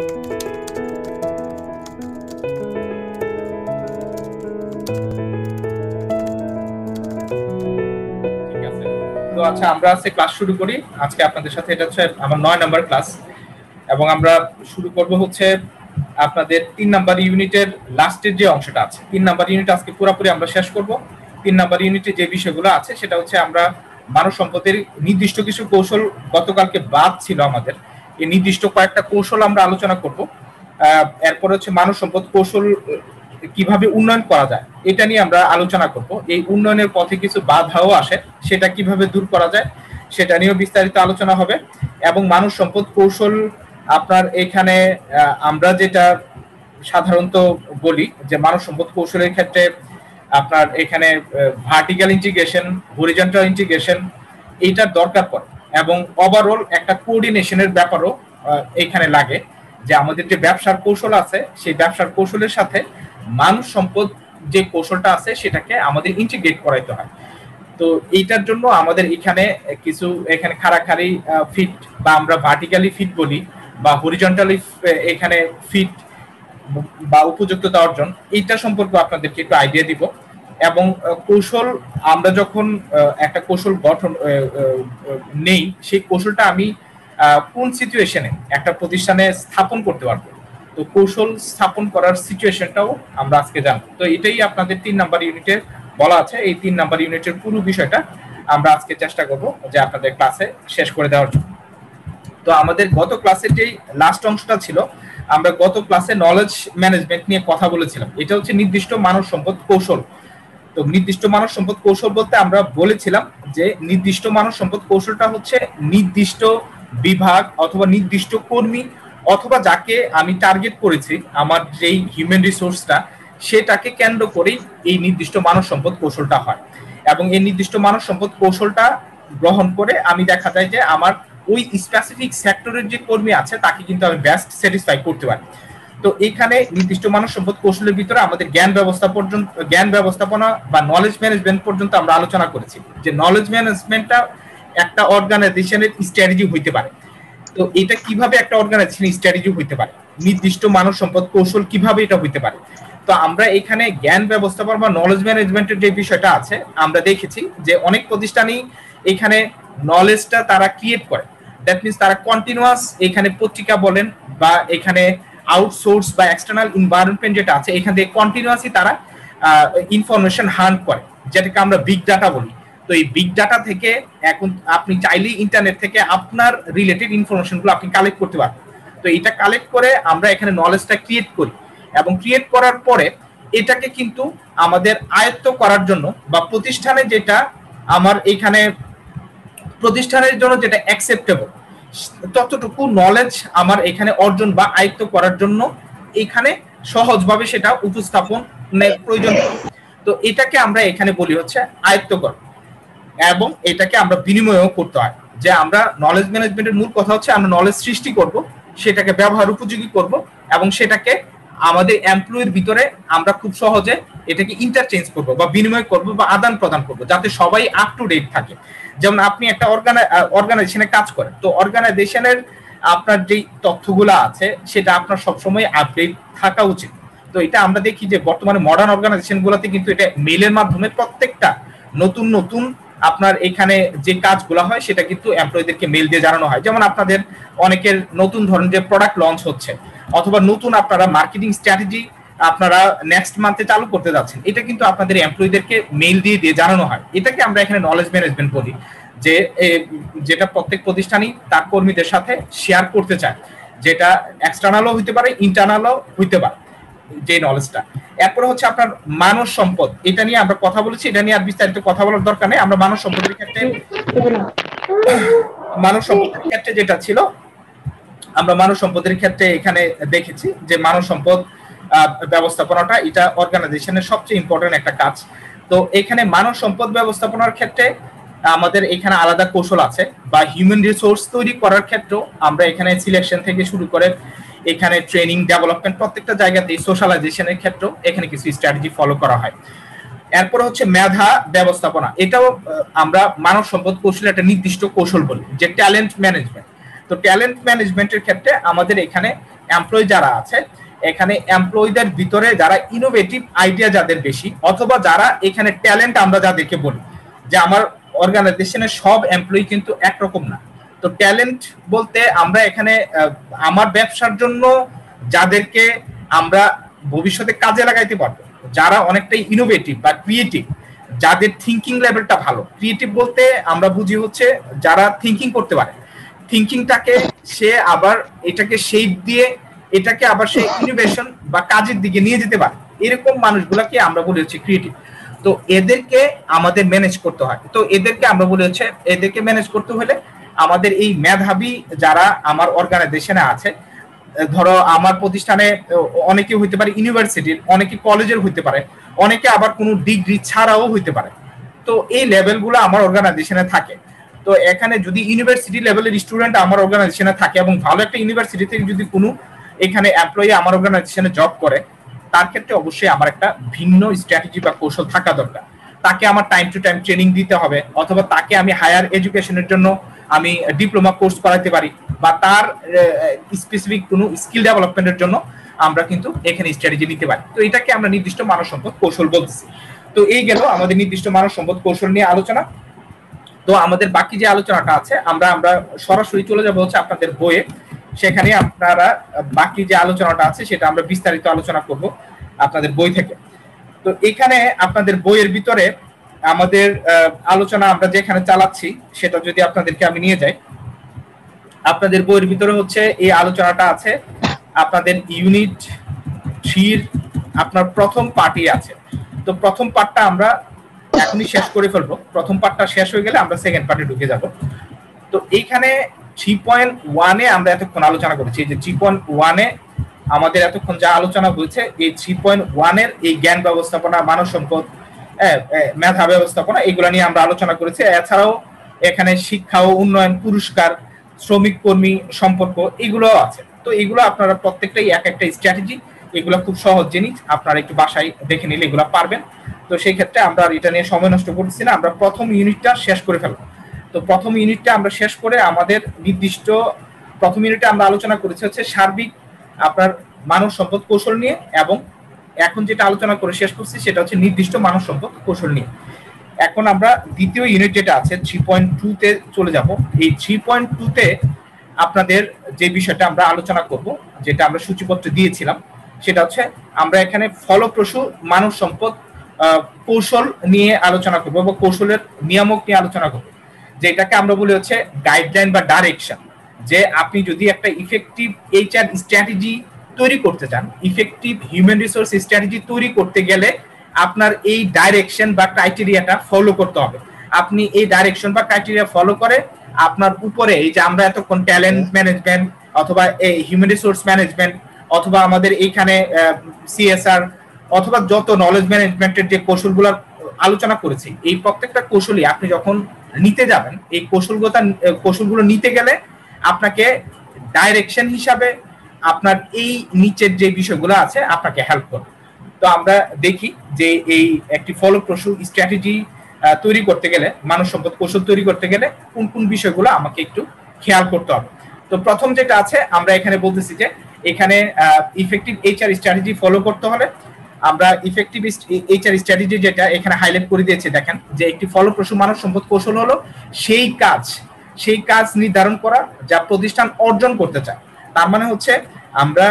তো আচ্ছা, আমরা আজকে ক্লাস শুরু করি। আজকে আপনাদের সাথে এটা হচ্ছে আমার 9 নাম্বার ক্লাস, এবং আমরা শুরু করব হচ্ছে আপনাদের 3 নাম্বার ইউনিটের লাস্টের যে অংশটা আছে। 3 নাম্বার ইউনিট আজকে পুরোপুরি আমরা শেষ করব। 3 নাম্বার ইউনিটে যে বিষয়গুলো আছে সেটা হচ্ছে আমরা মানব সম্পদের নির্দিষ্ট কিছু কৌশল, গতকালকে বাদ ছিল আমাদের, এই নির্দিষ্ট কয়েকটা কৌশল আমরা আলোচনা করব। এরপর হচ্ছে মানব সম্পদ কৌশল কিভাবে উন্নয়ন করা যায় এটা নিয়ে আমরা আলোচনা করব। এই উন্নয়নের পথে কিছু বাধাও আসে, সেটা কিভাবে দূর করা যায় সেটা নিয়েও বিস্তারিত আলোচনা হবে। এবং মানব সম্পদ কৌশল আপনার এখানে আমরা যেটা সাধারণত বলি যে মানব সম্পদ কৌশলের ক্ষেত্রে আপনার এখানে ভার্টিক্যাল ইন্টিগ্রেশন, হরিজন্টাল ইন্টিগ্রেশন এইটার দরকার পড়ে, এবং ওভারঅল একটা কোঅর্ডিনেশনের ব্যাপারও এখানে লাগে যে আমাদের যে ব্যবসার কৌশল আছে সেই ব্যবসার কৌশলের সাথে মানব সম্পদ যে কৌশলটা আছে সেটাকে আমাদের ইন্টিগ্রেট করাইতে হয়। তো এইটার জন্য আমাদের এখানে কিছু এখানে খাড়াখাড়ি ফিট বা আমরা ভার্টিক্যালি ফিট বলি বা হরিজন্টালি এখানে ফিট বা উপযুক্ততা অর্জন, এইটা সম্পর্কে আপনাদেরকে একটু আইডিয়া দিব। এবং কৌশল আমরা যখন একটা কৌশল গঠন নেই, সেই কৌশলটা আমি কোন সিচুয়েশনে একটা প্রতিষ্ঠানে স্থাপন করতে পারবো, তো কৌশল স্থাপন করার সিচুয়েশনটাও আমরা আজকে জানবো। তো এটাই আপনাদের 3 নাম্বার ইউনিটের বলা আছে। এই 3 নাম্বার ইউনিটের পুরো বিষয়টা আমরা আজকে চেষ্টা করব যে আপনাদের ক্লাসে শেষ করে দেওয়ার জন্য। তো আমাদের গত ক্লাসের যেই লাস্ট অংশটা ছিল, আমরা গত ক্লাসে নলেজ ম্যানেজমেন্ট নিয়ে কথা বলেছিলাম। এটা হচ্ছে নির্দিষ্ট মানব সম্পদ কৌশল। তো নির্দিষ্ট মানব সম্পদ কৌশল বলতে আমরা বলেছিলাম যে নির্দিষ্ট মানব সম্পদ কৌশলটা হচ্ছে নির্দিষ্ট বিভাগ অথবা নির্দিষ্ট কর্মী অথবা যাকে আমি টার্গেট করেছি, আমার যেই হিউম্যান রিসোর্সটা, সেটাকে কেন্দ্র করেই এই নির্দিষ্ট মানব সম্পদ কৌশলটা হয়। এবং এই নির্দিষ্ট মানব সম্পদ কৌশলটা গ্রহণ করে আমি দেখা যায় যে আমার ওই স্পেসিফিক সেক্টরের যে কর্মী আছে তাকে কিন্তু আমি বেস্ট স্যাটিসফাই করতে পারি। তো এখানে নির্দিষ্ট মানব সম্পদ কৌশলের ভিতরে আমাদের জ্ঞান ব্যবস্থাপনা বা নলেজ ম্যানেজমেন্ট পর্যন্ত আমরা আলোচনা করেছি যে নলেজ ম্যানেজমেন্টটা একটা অর্গানাইজেশনের স্ট্র্যাটেজি হইতে পারে। তো এটা কিভাবে একটা অর্গানাইজেশনের স্ট্র্যাটেজি হইতে পারে, নির্দিষ্ট মানব সম্পদ কৌশল কিভাবে এটা হইতে পারে। তো আমরা এখানে জ্ঞান ব্যবস্থাপনা বা নলেজ ম্যানেজমেন্টের যে বিষয়টা আছে আমরা দেখেছি যে অনেক প্রতিষ্ঠানই এখানে নলেজটা তারা ক্রিয়েট করে। দ্যাট মিনস তারা কন্টিনিউয়াস এখানে পত্রিকা বলেন বা এখানে আউটসোর্স বা এক্সটার্নাল এনভায়রনমেন্ট যেটা আছে এখান থেকে কন্টিনিউয়াসলি তারা ইনফরমেশন হান্ট করে, যেটাকে আমরা বিগ ডাটা বলি। তো এই বিগ ডাটা থেকে এখন আপনি চাইলেই ইন্টারনেট থেকে আপনার রিলেটেড ইনফরমেশনগুলো আপনি কালেক্ট করতে পারবেন। তো এটা কালেক্ট করে আমরা এখানে নলেজটা ক্রিয়েট করি, এবং ক্রিয়েট করার পরে এটাকে কিন্তু আমাদের আয়ত্ত করার জন্য বা প্রতিষ্ঠানে যেটা আমার এখানে প্রতিষ্ঠানের জন্য যেটা অ্যাকসেপ্টেবল ততটুকু নলেজ আমার এখানে অর্জন বা আয়ত্ত করার জন্য এখানে সহজভাবে সেটা উপস্থাপনের প্রয়োজন। তো এটাকে আমরা এখানে বলি হচ্ছে আয়ত্ত করা, এবং এটাকে আমরা বিনিময়ও করতে হয়। যে আমরা নলেজ ম্যানেজমেন্টের মূল কথা হচ্ছে আমরা নলেজ সৃষ্টি করব, সেটাকে ব্যবহার উপযোগী করব, এবং সেটাকে আমাদের এমপ্লয়ের ভিতরে আমরা খুব সহজে এটাকে ইন্টারচেঞ্জ করব বা বিনিময় করব বা আদান প্রদান করব, যাতে সবাই আপ টু ডেট থাকে। যেমন আপনি একটা অর্গানাইজেশনে কাজ করেন, তো অর্গানাইজেশনের আপনার যে তথ্যগুলো আছে সেটা আপনার সবসময় আপডেট থাকা উচিত। তো এটা আমরা দেখি যে বর্তমানে মডার্ন অর্গানাইজেশনগুলোতে কিন্তু এটা মেলের মাধ্যমে প্রত্যেকটা নতুন নতুন আপনার এখানে যে কাজগুলো হয় সেটা কিন্তু এমপ্লয়ীদেরকে মেল দিয়ে জানানো হয়। যেমন আপনাদের অনেকের নতুন ধরনের যে প্রোডাক্ট লঞ্চ হচ্ছে, অথবা নতুন আপনারা মার্কেটিং স্ট্র্যাটেজি আপনারা নেক্সট মান্থে চালু করতে যাচ্ছেন, এটা কিন্তু আপনাদের এমপ্লয়ীদেরকে মেল দিয়ে দিয়ে জানানো হয়। এটাকে আমরা এখানে নলেজ ম্যানেজমেন্ট বলি, যে যেটা প্রত্যেক প্রতিষ্ঠানই তার কর্মীদের সাথে শেয়ার করতে চায়, যেটা এক্সটার্নালও হইতে পারে ইন্টারনালও হইতে পারে যে নলেজটা। এরপরে হচ্ছে আপনার মানব সম্পদ, এটা নিয়ে আমরা কথা বলেছি, এটা নিয়ে আর বিস্তারিত কথা বলার দরকার নেই। আমরা মানব সম্পদের ক্ষেত্রে যেটা ছিল, আমরা মানব সম্পদের ক্ষেত্রে এখানে দেখেছি যে মানব সম্পদ ব্যবস্থাপনাটা এটা অর্গানাইজেশনের সবচেয়ে ইম্পর্টেন্ট একটা কাজ। তো এখানে মানব সম্পদ ব্যবস্থাপনার ক্ষেত্রে আমাদের এখানে আলাদা কৌশল আছে, বা হিউম্যান রিসোর্স তৈরি করার ক্ষেত্রেও আমরা এখানে সিলেকশন থেকে শুরু করে এখানে ট্রেনিং, ডেভেলপমেন্ট, প্রত্যেকটা জায়গাতেই সোশ্যালাইজেশনের ক্ষেত্রেও এখানে কিছু স্ট্র্যাটেজি ফলো করা হয়। এরপর হচ্ছে মেধা ব্যবস্থাপনা, এটাও আমরা মানব সম্পদ কৌশলের একটা নির্দিষ্ট কৌশল বলি, যে ট্যালেন্ট ম্যানেজমেন্ট। তো ট্যালেন্ট ম্যানেজমেন্টের ক্ষেত্রে আমাদের এখানে এমপ্লয় যারা আছে এখানে এমপ্লয়ীদের ভিতরে যারা ইনোভেটিভ আইডিয়া যাদের বেশি অথবা যারা এখানে ট্যালেন্ট আমরা যাদেরকে বলি যে আমার অর্গানাইজেশনের সব এমপ্লয়ি কিন্তু একরকম না। তো ট্যালেন্ট বলতে আমরা এখানে আমার ব্যবসার জন্য যাদেরকে আমরা ভবিষ্যতে কাজে লাগাইতে পারবো যারা অনেকটাই ইনোভেটিভ বা ক্রিয়েটিভ, যাদের থিঙ্কিং লেভেলটা ভালো। ক্রিয়েটিভ বলতে আমরা বুঝি হচ্ছে যারা থিঙ্কিং করতে পারে, থিঙ্কিংটাকে সে আবার এটাকে শেপ দিয়ে এটাকে আবার সে ইনোভেশন বা কাজের দিকে নিয়ে যেতে পারে, এরকম মানুষগুলাকে আমরা বলি হচ্ছে ক্রিয়েটিভ। তো এদেরকে আমাদের ম্যানেজ করতে হয়। তো এদেরকে আমরা বলি হচ্ছে এদেরকে ম্যানেজ করতে হলে আমাদের এই মেধাবী যারা আমার অর্গানাইজেশনে আছে, ধরো আমার প্রতিষ্ঠানে অনেকে হইতে পারে ইউনিভার্সিটির, অনেকে কলেজের হইতে পারে, অনেকে আবার কোনো ডিগ্রি ছাড়াও হইতে পারে। তো এই লেভেলগুলো আমার অর্গানাইজেশনে থাকে। তো এখানে যদি ইউনিভার্সিটি লেভেলের স্টুডেন্ট আমার অর্গানাইজেশনে থাকে এবং ভালো একটা ইউনিভার্সিটি থেকে যদি কোনো এখানে এমপ্লয়ি আমার অর্গানাইজেশনে জব করে, তার ক্ষেত্রে অবশ্যই আমার একটা ভিন্ন স্ট্র্যাটেজি বা কৌশল থাকা দরকার। তাকে আমার টাইম টু টাইম ট্রেনিং দিতে হবে, অথবা তাকে আমি হায়ার এডুকেশনের জন্য আমি ডিপ্লোমা কোর্স করাতে পারি, বা তার স্পেসিফিক কোনো স্কিল ডেভেলপমেন্টের জন্য আমরা কিন্তু এখানে স্ট্র্যাটেজি নিতে পারি। তো এটাকে আমরা নির্দিষ্ট মানব সম্পদ কৌশল বলতেছি। তো এই গেল আমাদের নির্দিষ্ট মানব সম্পদ কৌশল নিয়ে আলোচনা। তো আমাদের বাকি যে আলোচনাটা আছে আমরা আমরা সরাসরি চলে যাবো হচ্ছে আপনাদের বইয়ে, সেখানে আপনারা বাকি যে আলোচনাটা আছে সেটা আমরা বিস্তারিত আলোচনা করব আপনাদের বই থেকে। তো এখানে আপনাদের বইয়ের ভিতরে আমাদের আলোচনা আমরা যেখানে চালাচ্ছি সেটা যদি আপনাদেরকে আমি নিয়ে যাই, আপনাদের বইয়ের ভিতরে হচ্ছে এই আলোচনাটা আছে আপনাদের ইউনিট 3 আপনার প্রথম পার্টই আছে। তো প্রথম পার্টটা আমরা এখনই শেষ করে ফেলবো। প্রথম পার্টটা শেষ হয়ে গেলে আমরা সেকেন্ড পার্টে ঢুকে যাব। তো এইখানে 3.1 এ আমরা এতক্ষণ আলোচনা করেছি, যে 3.1 এ আমাদের এতক্ষণ যা আলোচনা হয়েছে এই 3.1 এর এই জ্ঞান ব্যবস্থাপনা, মানব সম্পদ, মেধা ব্যবস্থাপনা, এগুলো নিয়ে আমরা আলোচনা করেছি। এছাড়াও এখানে শিক্ষা ও উন্নয়ন, পুরস্কার, শ্রমিক কর্মী সম্পর্ক, এগুলো আছে। তো এগুলো আপনারা প্রত্যেকটাই এক একটা স্ট্র্যাটেজি, এগুলো খুব সহজ জিনিস, আপনারা একটু বাসায় দেখে নিলে এগুলো পারবেন। তো সেই ক্ষেত্রে আমরা এটা নিয়ে সময় নষ্ট করতেছি না, আমরা প্রথম ইউনিটটা শেষ করে ফেলবো। তো প্রথম ইউনিটটা আমরা শেষ করে আমাদের নির্দিষ্ট প্রথম ইউনিটে আমরা আলোচনা করেছি হচ্ছে সার্বিক আপনার মানব সম্পদ কৌশল নিয়ে, এবং এখন যেটা আলোচনা করে শেষ করছি সেটা হচ্ছে নির্দিষ্ট মানব সম্পদ কৌশল নিয়ে। এখন আমরা দ্বিতীয় ইউনিট যেটা আছে 3.2 তে চলে যাব। এই 3.2 তে আপনাদের যে বিষয়টা আমরা আলোচনা করব, যেটা আমরা সূচিপত্র দিয়েছিলাম, সেটা হচ্ছে আমরা এখানে ফলপ্রসূ মানব সম্পদ কৌশল নিয়ে আলোচনা করব বা কৌশলের নিয়ামক নিয়ে আলোচনা করব, যেটাকে আমরা বলি হচ্ছে গাইডলাইন বা ডাইরেকশন। যে আপনি যদি একটা ইফেক্টিভ এইচআর স্ট্র্যাটেজি তৈরি করতে চান, ইফেক্টিভ হিউম্যান রিসোর্স স্ট্র্যাটেজি তৈরি করতে গেলে আপনার এই ডাইরেকশন বা ক্রাইটেরিয়াটা ফলো করতে হবে। আপনি এই ডাইরেকশন বা ক্রাইটেরিয়া ফলো করে আপনার উপরে এই যে আমরা এতক্ষণ ট্যালেন্ট ম্যানেজমেন্ট অথবা এই হিউম্যান রিসোর্স ম্যানেজমেন্ট অথবা আমাদের এইখানে সিএসআর অথবা যত নলেজ ম্যানেজমেন্টের যে কৌশলগুলোর আলোচনা করেছি, এই প্রত্যেকটা কৌশলই আপনি যখন নিতে যাবেন, এই কৌশলগুলো নিতে গেলে আপনাকে ডাইরেকশন হিসাবে আপনার এই নিচের যে বিষয়গুলো আছে আপনাকে হেল্প করবে। তো আমরা দেখি যে এই একটি ফলপ্রসূ স্ট্র্যাটেজি তৈরি করতে গেলে, মানব সম্পদ কৌশল তৈরি করতে গেলে কোন কোন বিষয়গুলো আমাকে একটু খেয়াল করতে হবে। তো প্রথম যেটা আছে আমরা এখানে বলতেছি যে এখানে ইফেক্টিভ এইচআর স্ট্র্যাটেজি ফলো করতে হলে আমরা ইফেক্টিভ এইচআর স্ট্র্যাটেজি যেটা এখানে হাইলাইট করে দিয়েছি, দেখেন যে একটি ফলপ্রসূ মানব সম্পদ কৌশল হলো সেই কাজ নির্ধারণ করা যা প্রতিষ্ঠান অর্জন করতে চায়। তার মানে হচ্ছে আমরা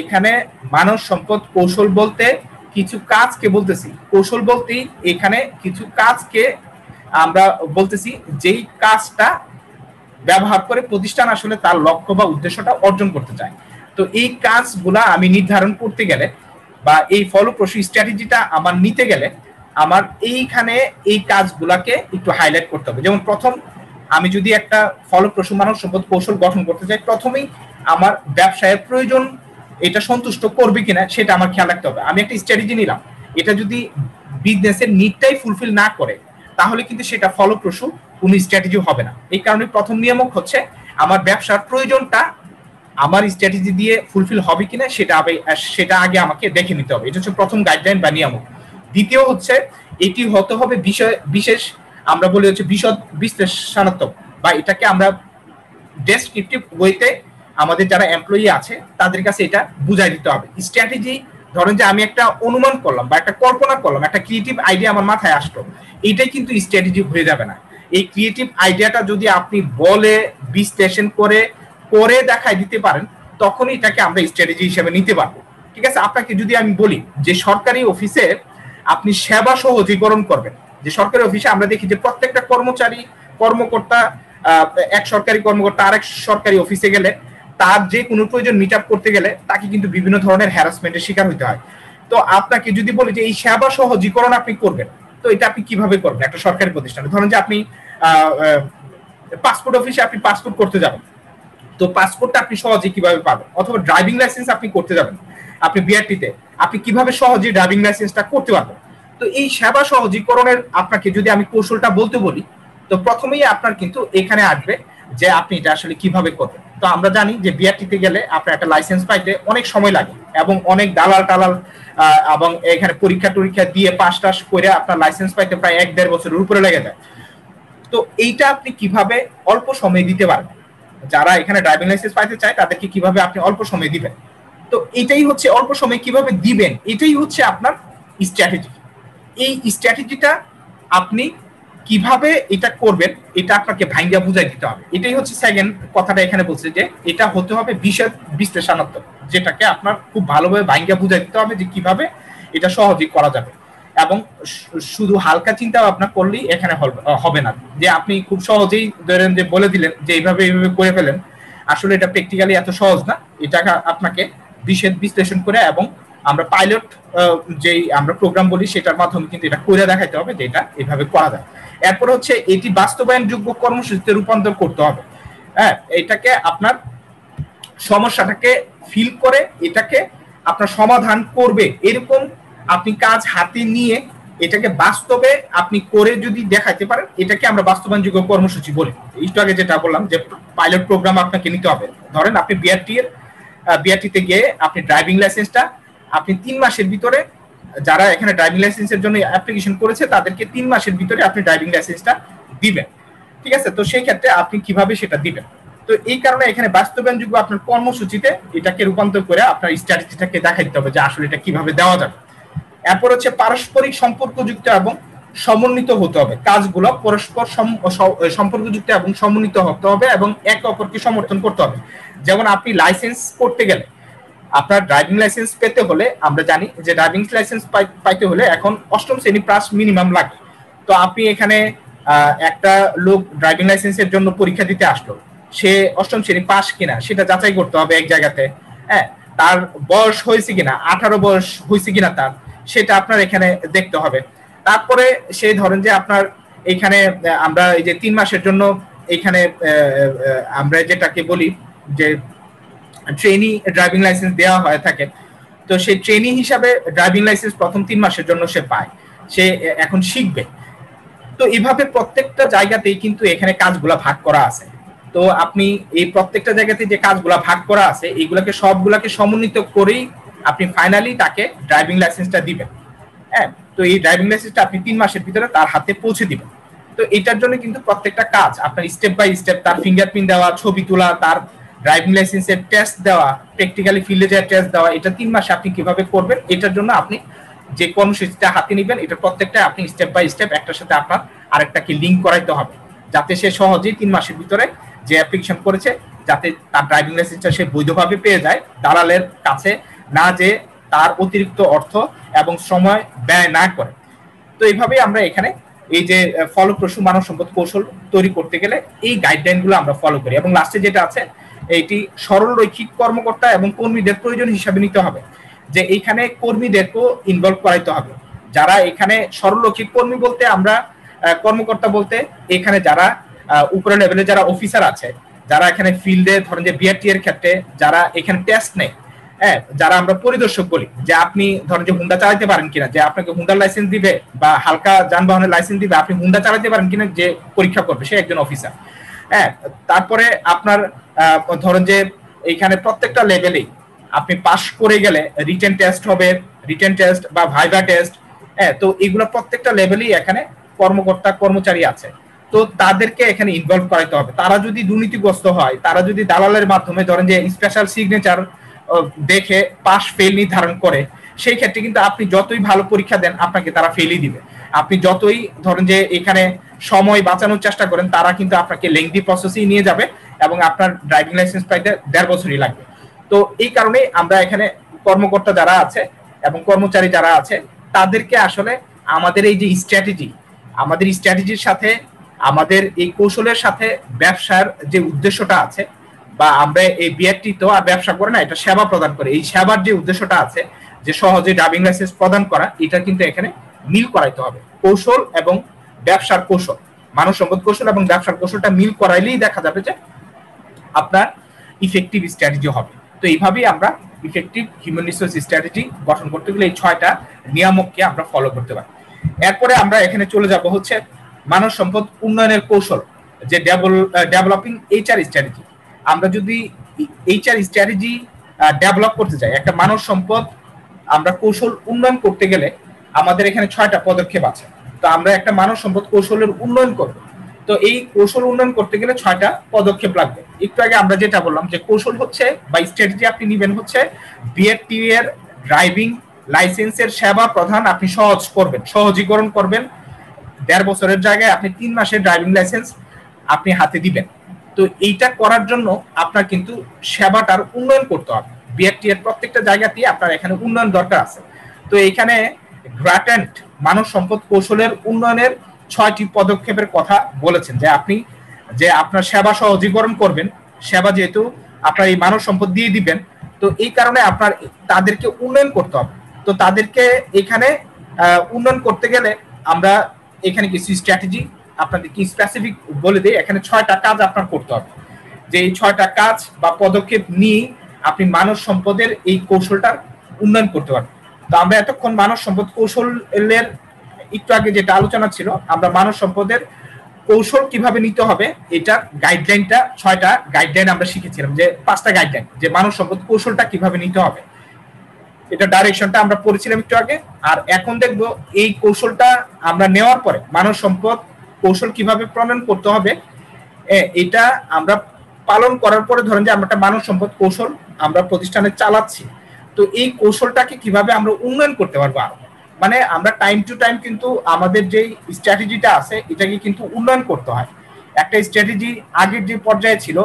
এখানে মানব সম্পদ কৌশল বলতে কিছু কাজকে বলতেছি, কৌশল বলতেই এখানে কিছু কাজকে আমরা বলতেছি যেই কাজটা ব্যবহার করে প্রতিষ্ঠান আসলে তার লক্ষ্য বা উদ্দেশ্যটা অর্জন করতে চায়। তো এই কাজগুলা আমি নির্ধারণ করতে গেলে বা এই ফলপ্রসূ স্ট্র্যাটেজিটা আমার নিতে গেলে আমার এইখানে এই কাজগুলাকে একটু হাইলাইট করতে হবে। যেমন প্রথম আমি যদি একটা ফলপ্রসূ মানব সম্পদ কৌশল গঠন করতে চাই, প্রথমেই আমার ব্যবসায়ের প্রয়োজন এটা সন্তুষ্ট করবে কিনা সেটা আমার খেয়াল রাখতে হবে। আমি একটা স্ট্র্যাটেজি নিলাম, এটা যদি বিজনেসের নিডটাই ফুলফিল না করে তাহলে কিন্তু সেটা ফলপ্রসূ কোনো স্ট্র্যাটেজি হবে না। এই কারণে প্রথম নিয়ামক হচ্ছে আমার ব্যবসার প্রয়োজনটা আমার স্ট্র্যাটেজি দিয়ে ফুলফিল হবে কিনা সেটা আগে আমাকে দেখে নিতে হবে। এটা হচ্ছে প্রথম গাইডলাইন বা নিয়ামক। দ্বিতীয় হচ্ছে এটি হতে হবে বিশেষ আমরা বলি হচ্ছে বিশদ বিশ্লেষণাত্মক, বা এটাকে আমরা ডেসক্রিপটিভ ওয়েতে আমাদের যারা এমপ্লয়ি আছে তাদের কাছে এটা বুঝাই দিতে হবে। স্ট্র্যাটেজি ধরেন যে আমি একটা অনুমান করলাম বা একটা কল্পনা করলাম, একটা ক্রিয়েটিভ আইডিয়া আমার মাথায় আসলো, এটাই কিন্তু স্ট্র্যাটেজি হয়ে যাবে না। এই ক্রিয়েটিভ আইডিয়াটা যদি আপনি বলে বিশ্লেষণ করে করে দেখাই দিতে পারেন, তখন এটাকে আমরা স্ট্র্যাটেজি হিসেবে নিতে পারবো। ঠিক আছে, আপনাকে যদি আমি বলি যে সরকারি অফিসে আপনি সেবা সহজীকরণ করবেন, যে সরকারি অফিসে আমরা দেখি যে প্রত্যেকটা কর্মচারী কর্মকর্তা, এক সরকারি কর্মকর্তা আরেক সরকারি অফিসে গেলে তার যে কোনো প্রয়োজন মিট আপ করতে গেলে তাকে কিন্তু বিভিন্ন ধরনের হ্যারাসমেন্টের শিকার হতে হয়। তো আপনাকে যদি বলি যে এই সেবা সহজীকরণ আপনি করবেন, তো এটা আপনি কিভাবে করবেন? একটা সরকারি প্রতিষ্ঠানে ধরেন যে আপনি পাসপোর্ট অফিসে আপনি পাসপোর্ট করতে যাবেন, তো পাসপোর্টটা আপনি সহজে কিভাবে পাবেন? অথবা ড্রাইভিং লাইসেন্স আপনি করতে যাবেন, আপনি বিআরটিতে আপনি কিভাবে সহজে ড্রাইভিং লাইসেন্সটা করতে পারবেন? তো এই সেবা সহজীকরণের আপনাকে যদি আমি কৌশলটা বলতে বলি, তো প্রথমেই আপনার কিন্তু এখানে আসবে যে আপনি এটা আসলে কিভাবে করবেন। তো আমরা জানি যে বিআরটিতে গেলে আপনার একটা লাইসেন্স পাইতে অনেক সময় লাগে এবং অনেক দালাল টালাল এবং এখানে পরীক্ষা টরীক্ষা দিয়ে পাশ টাশ করে আপনার লাইসেন্স পাইতে প্রায় 1-1.5 বছরের উপরে লেগে যায়। তো এইটা আপনি কিভাবে অল্প সময় দিতে পারবেন? যারা এখানে ড্রাইভিং লাইসেন্স পাইতে চায় তাদেরকে কিভাবে আপনি অল্প সময় দিবেন? তো এটাই হচ্ছে অল্প সময় কিভাবে দিবেন, এটাই হচ্ছে আপনার স্ট্র্যাটেজি। এই স্ট্র্যাটেজিটা আপনি কিভাবে এটা করবেন এটা আপনাকে ভাইঙ্গা বুঝাই দিতে হবে। এটাই হচ্ছে সেকেন্ড কথাটা এখানে বলছে যে এটা হতে হবে বিশেষ বিশ্লেষণাত্মক, যেটাকে আপনার খুব ভালোভাবে ভাইঙ্গা বুঝাই দিতে হবে যে কিভাবে এটা সহজে করা যাবে। এবং শুধু হালকা চিন্তা ভাবনা করলেই এখানে হবে না যে আপনি খুব সহজেই ধরেন যে বলে দিলেন যে এইভাবে এইভাবে করে ফেলেন, আসলে এটা প্র্যাকটিক্যালি এত সহজ না। এটা আপনাকে বিশেষ বিশ্লেষণ করে এবং আমরা পাইলট যেই আমরা প্রোগ্রাম বলি সেটার মাধ্যমে কিন্তু এটা করে দেখাতে হবে যে এটা এভাবে করা যায়। এরপর হচ্ছে এটি বাস্তবায়নযোগ্য কর্মসূচিতে রূপান্তর করতে হবে। হ্যাঁ, এটাকে আপনার সমস্যাটাকে ফিল করে এটাকে আপনার সমাধান করবে এরকম আপনি কাজ হাতে নিয়ে এটাকে বাস্তবে আপনি করে যদি দেখাতে পারেন, এটাকে আমরা বাস্তবায়নযোগ্য কর্মসূচি বলি। একটু আগে যেটা বললাম যে পাইলট প্রোগ্রাম আপনাকে নিতে হবে। ধরেন আপনি বিআরটিতে গিয়ে আপনি ড্রাইভিং লাইসেন্সটা আপনি 3 মাসের ভিতরে, যারা এখানে ড্রাইভিং লাইসেন্সের জন্য অ্যাপ্লিকেশন করেছে তাদেরকে 3 মাসের ভিতরে আপনি ড্রাইভিং লাইসেন্সটা দিবেন। ঠিক আছে, তো সেই ক্ষেত্রে আপনি কিভাবে সেটা দিবেন? তো এই কারণে এখানে বাস্তবায়নযোগ্য আপনার কর্মসূচিতে এটাকে রূপান্তর করে আপনার স্ট্র্যাটেজিটাকে দেখাই দিতে হবে যে আসলে এটা কিভাবে দেওয়া যাবে। এরপর হচ্ছে পারস্পরিক সম্পর্কযুক্ত এবং সমন্বিত হতে হবে। কাজগুলো পরস্পর সম্পর্কযুক্ত এবং সমন্বিত হতে হবে এবং একে অপরকে সমর্থন করতে হবে। যেমন আপনি লাইসেন্স করতে গেলে আপনার ড্রাইভিং লাইসেন্স পেতে হলে আমরা জানি যে ড্রাইভিং লাইসেন্স পাইতে হলে এখন 8ম শ্রেণী পাস মিনিমাম লাগে। তো আপনি এখানে একটা লোক ড্রাইভিং লাইসেন্সের জন্য পরীক্ষা দিতে আসলো, সে 8ম শ্রেণী পাস কিনা সেটা যাচাই করতে হবে এক জায়গাতে। হ্যাঁ, তার বয়স হয়েছে কিনা, 18 বয়স হয়েছে কিনা তার, সেটা আপনার এখানে দেখতে হবে। তারপরে সে ধরেন যে আপনার এখানে আমরা এই যে 3 মাসের জন্য এখানে আমরা যেটাকে বলি যে ট্রেনি ড্রাইভিং লাইসেন্স দেওয়া হয়ে থাকে, তো সেই ট্রেনি হিসাবে ড্রাইভিং লাইসেন্স প্রথম 3 মাসের জন্য সে পায়, সে এখন শিখবে। তো এইভাবে প্রত্যেকটা জায়গাতেই কিন্তু এখানে কাজগুলা ভাগ করা আছে। তো আপনি এই প্রত্যেকটা জায়গাতে যে কাজগুলা ভাগ করা আছে এইগুলাকে সবগুলাকে সমন্বিত করেই আপনি ফাইনালি তাকে ড্রাইভিং লাইসেন্সটা দিবেন। হ্যাঁ, তো এই ড্রাইভিং লাইসেন্সটা আপনি 3 মাসের ভিতরে তার হাতে পৌঁছে দিবেন। তো এটার জন্য কিন্তু প্রত্যেকটা কাজ আপনার স্টেপ বাই স্টেপ, তার ফিঙ্গারপ্রিন্ট দেওয়া, ছবি তোলা, তার ড্রাইভিং লাইসেন্সের টেস্ট দেওয়া, প্র্যাকটিক্যালি ফিল্ডে যায় টেস্ট দেওয়া, এটা 3 মাসে আপনি কিভাবে করবেন, এটার জন্য আপনি যে কর্মসূচিটা হাতে নেবেন এটা প্রত্যেকটা আপনি স্টেপ বাই স্টেপ একটার সাথে আপনার আরেকটাকে লিঙ্ক করাইতে হবে, যাতে সে সহজেই 3 মাসের ভিতরে যে অ্যাপ্লিকেশন করেছে যাতে তার ড্রাইভিং লাইসেন্সটা সে বৈধভাবে পেয়ে যায়, দালালের কাছে না যে তার অতিরিক্ত অর্থ এবং সময় ব্যয় না করে। তো এইভাবে আমরা এখানে এই যে ফলপ্রসূ মানব সম্পদ কৌশল তৈরি করতে গেলে এই গাইডলাইনগুলো আমরা ফলো করি। এবং লাস্টে যেটা আছে, এটি সরলরৈখিক কর্মকর্তা এবং কর্মীদের প্রয়োজন হিসাবে নিতে হবে, যে এখানে কর্মীদেরকেও ইনভলভ করাইতে হবে। যারা এখানে সরলরৈখিক কর্মী বলতে আমরা কর্মকর্তা বলতে এখানে যারা উপরে লেভেলে যারা অফিসার আছে, যারা এখানে ফিল্ডে ধরেন যে বিআরটি এর ক্ষেত্রে যারা এখানে টেস্ট নেয়, হ্যাঁ, যারা আমরা পরিদর্শক বলি, যে আপনি ধরেন যে হুন্ডা চালাতে পারেন কিনা, যে আপনাকে হুন্ডার লাইসেন্স দিবে বা হালকা যানবাহনের লাইসেন্স দিবে, আপনি হুন্ডা চালাতে পারেন কিনা যে পরীক্ষা করবে, সে একজন অফিসার। হ্যাঁ, তারপরে আপনার ধরেন যে এইখানে প্রত্যেকটা লেভেলেই আপনি পাস করে গেলে রিটেন টেস্ট হবে, রিটেন টেস্ট বা ভাইভা টেস্ট। হ্যাঁ, তো এগুলো প্রত্যেকটা লেভেলেই এখানে কর্মকর্তা কর্মচারী আছে। তো তাদেরকে এখানে ইনভলভ করাইতে হবে। তারা যদি দুর্নীতিগ্রস্ত হয়, তারা যদি দালালের মাধ্যমে ধরেন যে স্পেশাল সিগনেচার দেখে পাস ফেল নির্ধারণ করে, সেই ক্ষেত্রে কিন্তু আপনি যতই ভালো পরীক্ষা দেন আপনাকে তারা ফেলই দিবে। আপনি যতই ধরেন যে এখানে সময় বাঁচানোর চেষ্টা করেন, তারা কিন্তু আপনাকে লেংদি প্রসেসেই নিয়ে যাবে এবং আপনার ড্রাইভিং লাইসেন্স পাইতে 1.5 বছরই লাগবে। তো এই কারণে আমরা এখানে কর্মকর্তা যারা আছে এবং কর্মচারী যারা আছে তাদেরকে আসলে আমাদের এই যে স্ট্র্যাটেজি, আমাদের স্ট্র্যাটেজির সাথে আমাদের এই কৌশলের সাথে ব্যবসার যে উদ্দেশ্যটা আছে, বা আমরা এই বিআরটি তো আর ব্যবসা করে না, এটা সেবা প্রদান করে, এই সেবার যে উদ্দেশ্যটা আছে যে সহজে ড্রাইভিং লাইসেন্স প্রদান করা, এটা কিন্তু এখানে মিল করাইতে হবে। কৌশল এবং ব্যবসার কৌশল, মানব সম্পদ কৌশল এবং ব্যবসার কৌশলটা মিল করাইলেই দেখা যাবে যে আপনার ইফেক্টিভ স্ট্র্যাটেজি হবে। তো এইভাবেই আমরা ইফেক্টিভ হিউম্যান রিসোর্স স্ট্র্যাটেজি গঠন করতে গেলে এই 6টা নিয়ামককে আমরা ফলো করতে পারি। এরপরে আমরা এখানে চলে যাব হচ্ছে মানব সম্পদ উন্নয়নের কৌশল, যে ডেভেলপিং এইচআর স্ট্র্যাটেজি। আমরা যদি এইচআর স্ট্র্যাটেজি ডেভেলপ করতে চাই, একটা মানব সম্পদ আমরা কৌশল উন্নয়ন করতে গেলে আমাদের এখানে 6টা পদক্ষেপ আছে। তো আমরা একটা মানব সম্পদ কৌশলের উন্নয়ন করব, তো এই কৌশল উন্নয়ন করতে গেলে 6টা পদক্ষেপ লাগবে। একটু আগে আমরা যেটা বললাম যে কৌশল হচ্ছে বা স্ট্র্যাটেজি আপনি নেবেন হচ্ছে বিআরটি এর ড্রাইভিং লাইসেন্সের সেবা প্রদান আপনি সহজ করবেন, সহজীকরণ করবেন। 1.5 বছরের জায়গায় আপনি 3 মাসের ড্রাইভিং লাইসেন্স আপনি হাতে দিবেন। তো এইটা করার জন্য আপনার কিন্তু সেবাটার উন্নয়ন করতে হবে। বিআরটি এর প্রত্যেকটা জায়গাতেই আপনার এখানে উন্নয়ন দরকার আছে। তো এখানে গ্র্যাটেন্ট মানব সম্পদ কৌশলের উন্নয়নের 6টি পদক্ষেপের কথা বলেছেন, যে আপনি যে আপনার সেবা সহজীকরণ করবেন, সেবা যেহেতু আপনার এই মানব সম্পদ দিয়ে দিবেন, তো এই কারণে আপনার তাদেরকে উন্নয়ন করতে হবে। তো তাদেরকে এখানে উন্নয়ন করতে গেলে আমরা এখানে কিছু স্ট্র্যাটেজি আপনাদের কি স্পেসিফিক বলে দেয়। এখানে 6টা কাজ আপনার করতে হবে, যে এই 6টা কাজ বা পদক্ষেপ নিয়ে আপনি মানব সম্পদের এই কৌশলটার উন্নয়ন করতে পারবেন। তো আমরা এতক্ষণ মানব সম্পদ কৌশলের একটু আগে যেটা আলোচনা ছিল, আমরা মানব সম্পদের কৌশল কিভাবে নিতে হবে এটার গাইডলাইনটা 6টা গাইডলাইন আমরা শিখেছিলাম, যে 5টা গাইডলাইন, যে মানব সম্পদ কৌশলটা কিভাবে নিতে হবে, এটা ডাইরেকশনটা আমরা পড়েছিলাম একটু আগে। আর এখন দেখবো এই কৌশলটা আমরা নেওয়ার পরে মানব সম্পদ কৌশল কিভাবে প্রণয়ন করতে হবে, এটা আমরা পালন করার পরে ধরেন যে আমরা একটা মানব সম্পদ কৌশল আমরা প্রতিষ্ঠানে চালাচ্ছি, তো এই কৌশলটাকে কিভাবে আমরা উন্নয়ন করতে পারবো। আর মানে আমরা টাইম টু টাইম কিন্তু আমাদের যে স্ট্র্যাটেজিটা আছে এটাকে কিন্তু উন্নয়ন করতে হয়। একটা স্ট্র্যাটেজি আগের যে পর্যায়ে ছিল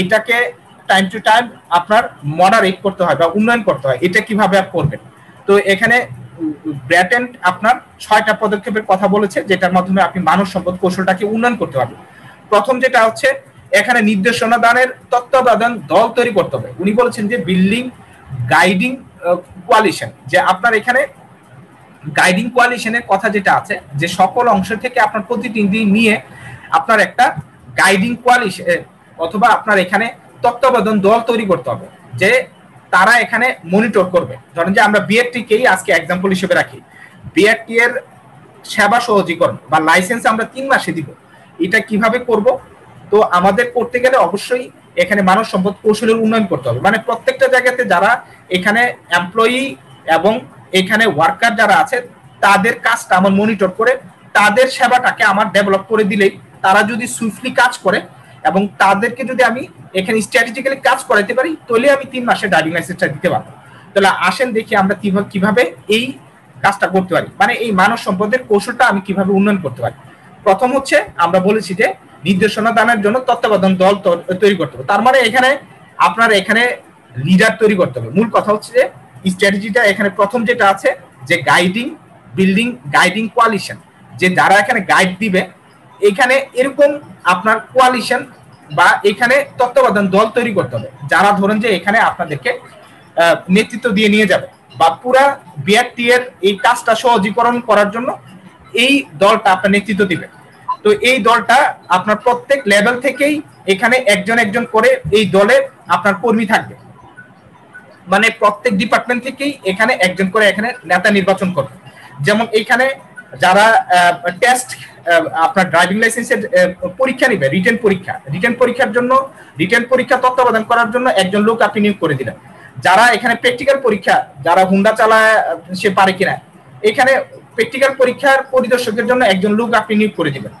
এটাকে টাইম টু টাইম আপনার মডারেট করতে হয় বা উন্নয়ন করতে হয়, এটা কিভাবে করবেন। তো এখানে ব্র্যাটেন্ট আপনার 6টা পদক্ষেপের কথা বলেছে, যেটার মাধ্যমে আপনি মানব সম্পদ কৌশলটাকে উন্নয়ন করতে পারবেন। প্রথম যেটা হচ্ছে এখানে নির্দেশনা দানের তত্ত্বাবধান দল তৈরি করতে হবে। উনি বলেছেন যে বিল্ডিং গাইডিং কোয়ালিশন, যে আপনার এখানে গাইডিং কোয়ালিশনের কথা যেটা আছে, যে সকল অংশ থেকে আপনার প্রতিনিধি নিয়ে আপনার একটা গাইডিং কোয়ালিশন অথবা আপনার এখানে তত্ত্বাবধান দল তৈরি করতে হবে, যে তারা এখানে মনিটর করবে। ধরেন যে আমরা বিআরটি কেই আজকে এক্সাম্পল হিসেবে রাখি, বিআরটি এর সেবা সহজীকরণ বা লাইসেন্স আমরা 3 মাসে দিব, এটা কিভাবে করব। তো আমাদের করতে গেলে অবশ্যই এখানে মানব সম্পদ কৌশলের উন্নয়ন করতে হবে। মানে প্রত্যেকটা জায়গাতে যারা এখানে এমপ্লয়ি এবং এখানে ওয়ার্কার যারা আছে তাদের কাজটা আমার মনিটর করে তাদের সেবাটাকে আমার ডেভেলপ করে দিলেই তারা যদি সুইফটলি কাজ করে এবং তাদেরকে যদি আমি এখানে স্ট্র্যাটেজিক্যালি কাজ করাইতে পারি, তাহলে আমি 3 মাসে ড্রাইভিং লাইসেন্সটা দিতে পারবো। তাহলে আসেন দেখি আমরা কিভাবে এই কাজটা করতে পারি, মানে এই মানব সম্পদের কৌশলটা আমি কিভাবে উন্নয়ন করতে পারি। প্রথম হচ্ছে আমরা বলেছি যে নির্দেশনা দানের জন্য তত্ত্বাবধান দল তৈরি করতে হবে, তার মানে এখানে আপনার এখানে লিডার তৈরি করতে হবে। মূল কথা হচ্ছে যে স্ট্র্যাটেজিটা এখানে প্রথম যেটা আছে, যে গাইডিং বিল্ডিং গাইডিং কোয়ালিশন, যে যারা এখানে গাইড দিবে, এখানে এরকম আপনার কোয়ালিশন বা এখানে তত্ত্বাবধান দল তৈরি করতে হবে, যারা ধরেন যে এখানে আপনাদেরকে নেতৃত্ব দিয়ে নিয়ে যাবে বা পুরা বিআরটি এর এই কাজটা সহজীকরণ করার জন্য এই দলটা আপনার নেতৃত্ব দিবে। তো এই দলটা আপনার প্রত্যেক লেভেল থেকেই এখানে একজন একজন করে এই দলে আপনার কর্মী থাকবে, মানে প্রত্যেক ডিপার্টমেন্ট থেকেই এখানে একজন করে এখানে নেতা নির্বাচন করবে। যেমন এখানে যারা টেস্ট আপনার ড্রাইভিং লাইসেন্সের পরীক্ষা নিবে, রিটেন পরীক্ষার জন্য রিটেন পরীক্ষা তত্ত্বাবধান করার জন্য একজন লোক আপনি নিয়োগ করে দিলেন। যারা এখানে প্র্যাকটিক্যাল পরীক্ষা, যারা হুন্ডা চালায় সে পারে কিনা, এখানে প্র্যাকটিক্যাল পরীক্ষার পরিদর্শকের জন্য একজন লোক আপনি নিয়োগ করে দিবেন।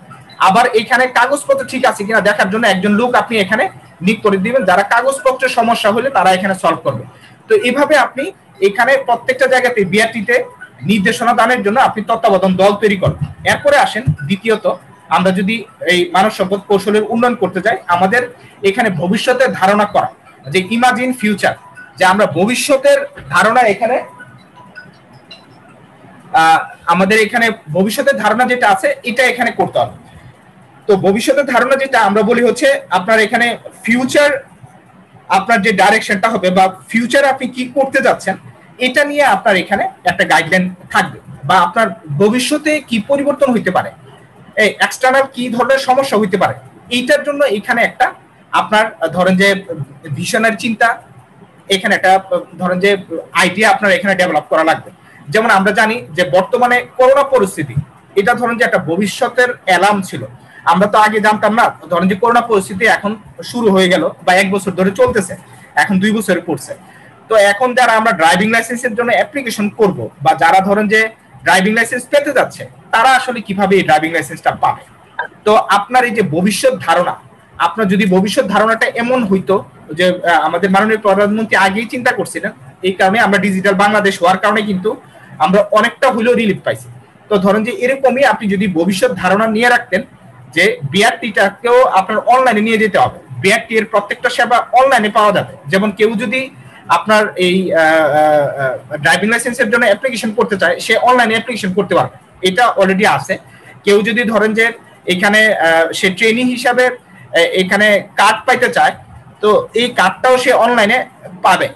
আবার এখানে কাগজপত্র ঠিক আছে কিনা দেখার জন্য একজন লোক আপনি এখানে নিয়োগ করে দিবেন, যারা কাগজপত্রের সমস্যা হলে তারা এখানে সলভ করবে। তো এইভাবে আপনি এখানে প্রত্যেকটা জায়গাতে বিআরটিতে নির্দেশনা দানের জন্য আপনি তত্ত্বাবধান দল তৈরি করবেন। এরপরে আসেন দ্বিতীয়ত, আমরা যদি এই মানব সম্পদ কৌশলের উন্নয়ন করতে যাই, আমাদের এখানে ভবিষ্যতের ধারণা করা, যে ইমাজিন ফিউচার, যে আমরা ভবিষ্যতের ধারণা এখানে আমাদের এখানে ভবিষ্যতের ধারণা যেটা আছে এটা এখানে করতে হবে। তো ভবিষ্যতের ধারণা যেটা আমরা বলি হচ্ছে আপনার এখানে ফিউচার, আপনার যে ডাইরেকশনটা হবে বা ফিউচার আপনি কি করতে যাচ্ছেন এটা নিয়ে আপনার এখানে একটা গাইডলাইন থাকবে, বা আপনার ভবিষ্যতে কি পরিবর্তন হইতে পারে, এই এক্সটার্নাল কি ধরনের সমস্যা হইতে পারে, এইটার জন্য এখানে একটা আপনার ধরেন যে ভিশনারি চিন্তা, এখানে একটা ধরেন যে আইডিয়া আপনার এখানে ডেভেলপ করা লাগবে। যেমন আমরা জানি যে বর্তমানে করোনা পরিস্থিতি, এটা ধরেন যে একটা ভবিষ্যতের অ্যালার্ম ছিল, আমরা তো আগে জানতাম না। ধরেন যে করোনা পরিস্থিতি এখন শুরু হয়ে গেল বা 1 বছর ধরে চলতেছে, এখন 2 বছর পড়ছে। তো এখন যারা আমরা ড্রাইভিং লাইসেন্সের জন্য অ্যাপ্লিকেশন করব বা যারা ধরেন যে ড্রাইভিং লাইসেন্স পেতে যাচ্ছে, তারা আসলে কিভাবে এই ড্রাইভিং লাইসেন্সটা পাবে? তো আপনার এই যে ভবিষ্যৎ ধারণা, আপনার যদি ভবিষ্যৎ ধারণাটা এমন হইতো যে আমাদের মাননীয় প্রধানমন্ত্রী আগেই চিন্তা করছিলেন, এই কারণে আমরা ডিজিটাল বাংলাদেশ হওয়ার কারণে কিন্তু আমরা অনেকটা হলেও রিলিফ পাইছি। তো ধরেন যে এরকমই আপনি যদি ভবিষ্যৎ ধারণা নিয়ে রাখতেন যে বিআরটিটাকেও আপনার অনলাইনে নিয়ে যেতে হবে, বিআরটি এর প্রত্যেকটা সেবা অনলাইনে পাওয়া যাবে। যেমন কেউ যদি আপনার এই ড্রাইভিং লাইসেন্সের জন্য অ্যাপ্লিকেশন করতে চায়, সে অনলাইনে অ্যাপ্লিকেশন করতে পারবে, এটা অলরেডি আছে। কেউ যদি ধরেন যে এখানে সে ট্রেনিং হিসাবে এখানে কার্ড পাইতে চায়, তো এই কার্ডটাও সে অনলাইনে পাবে।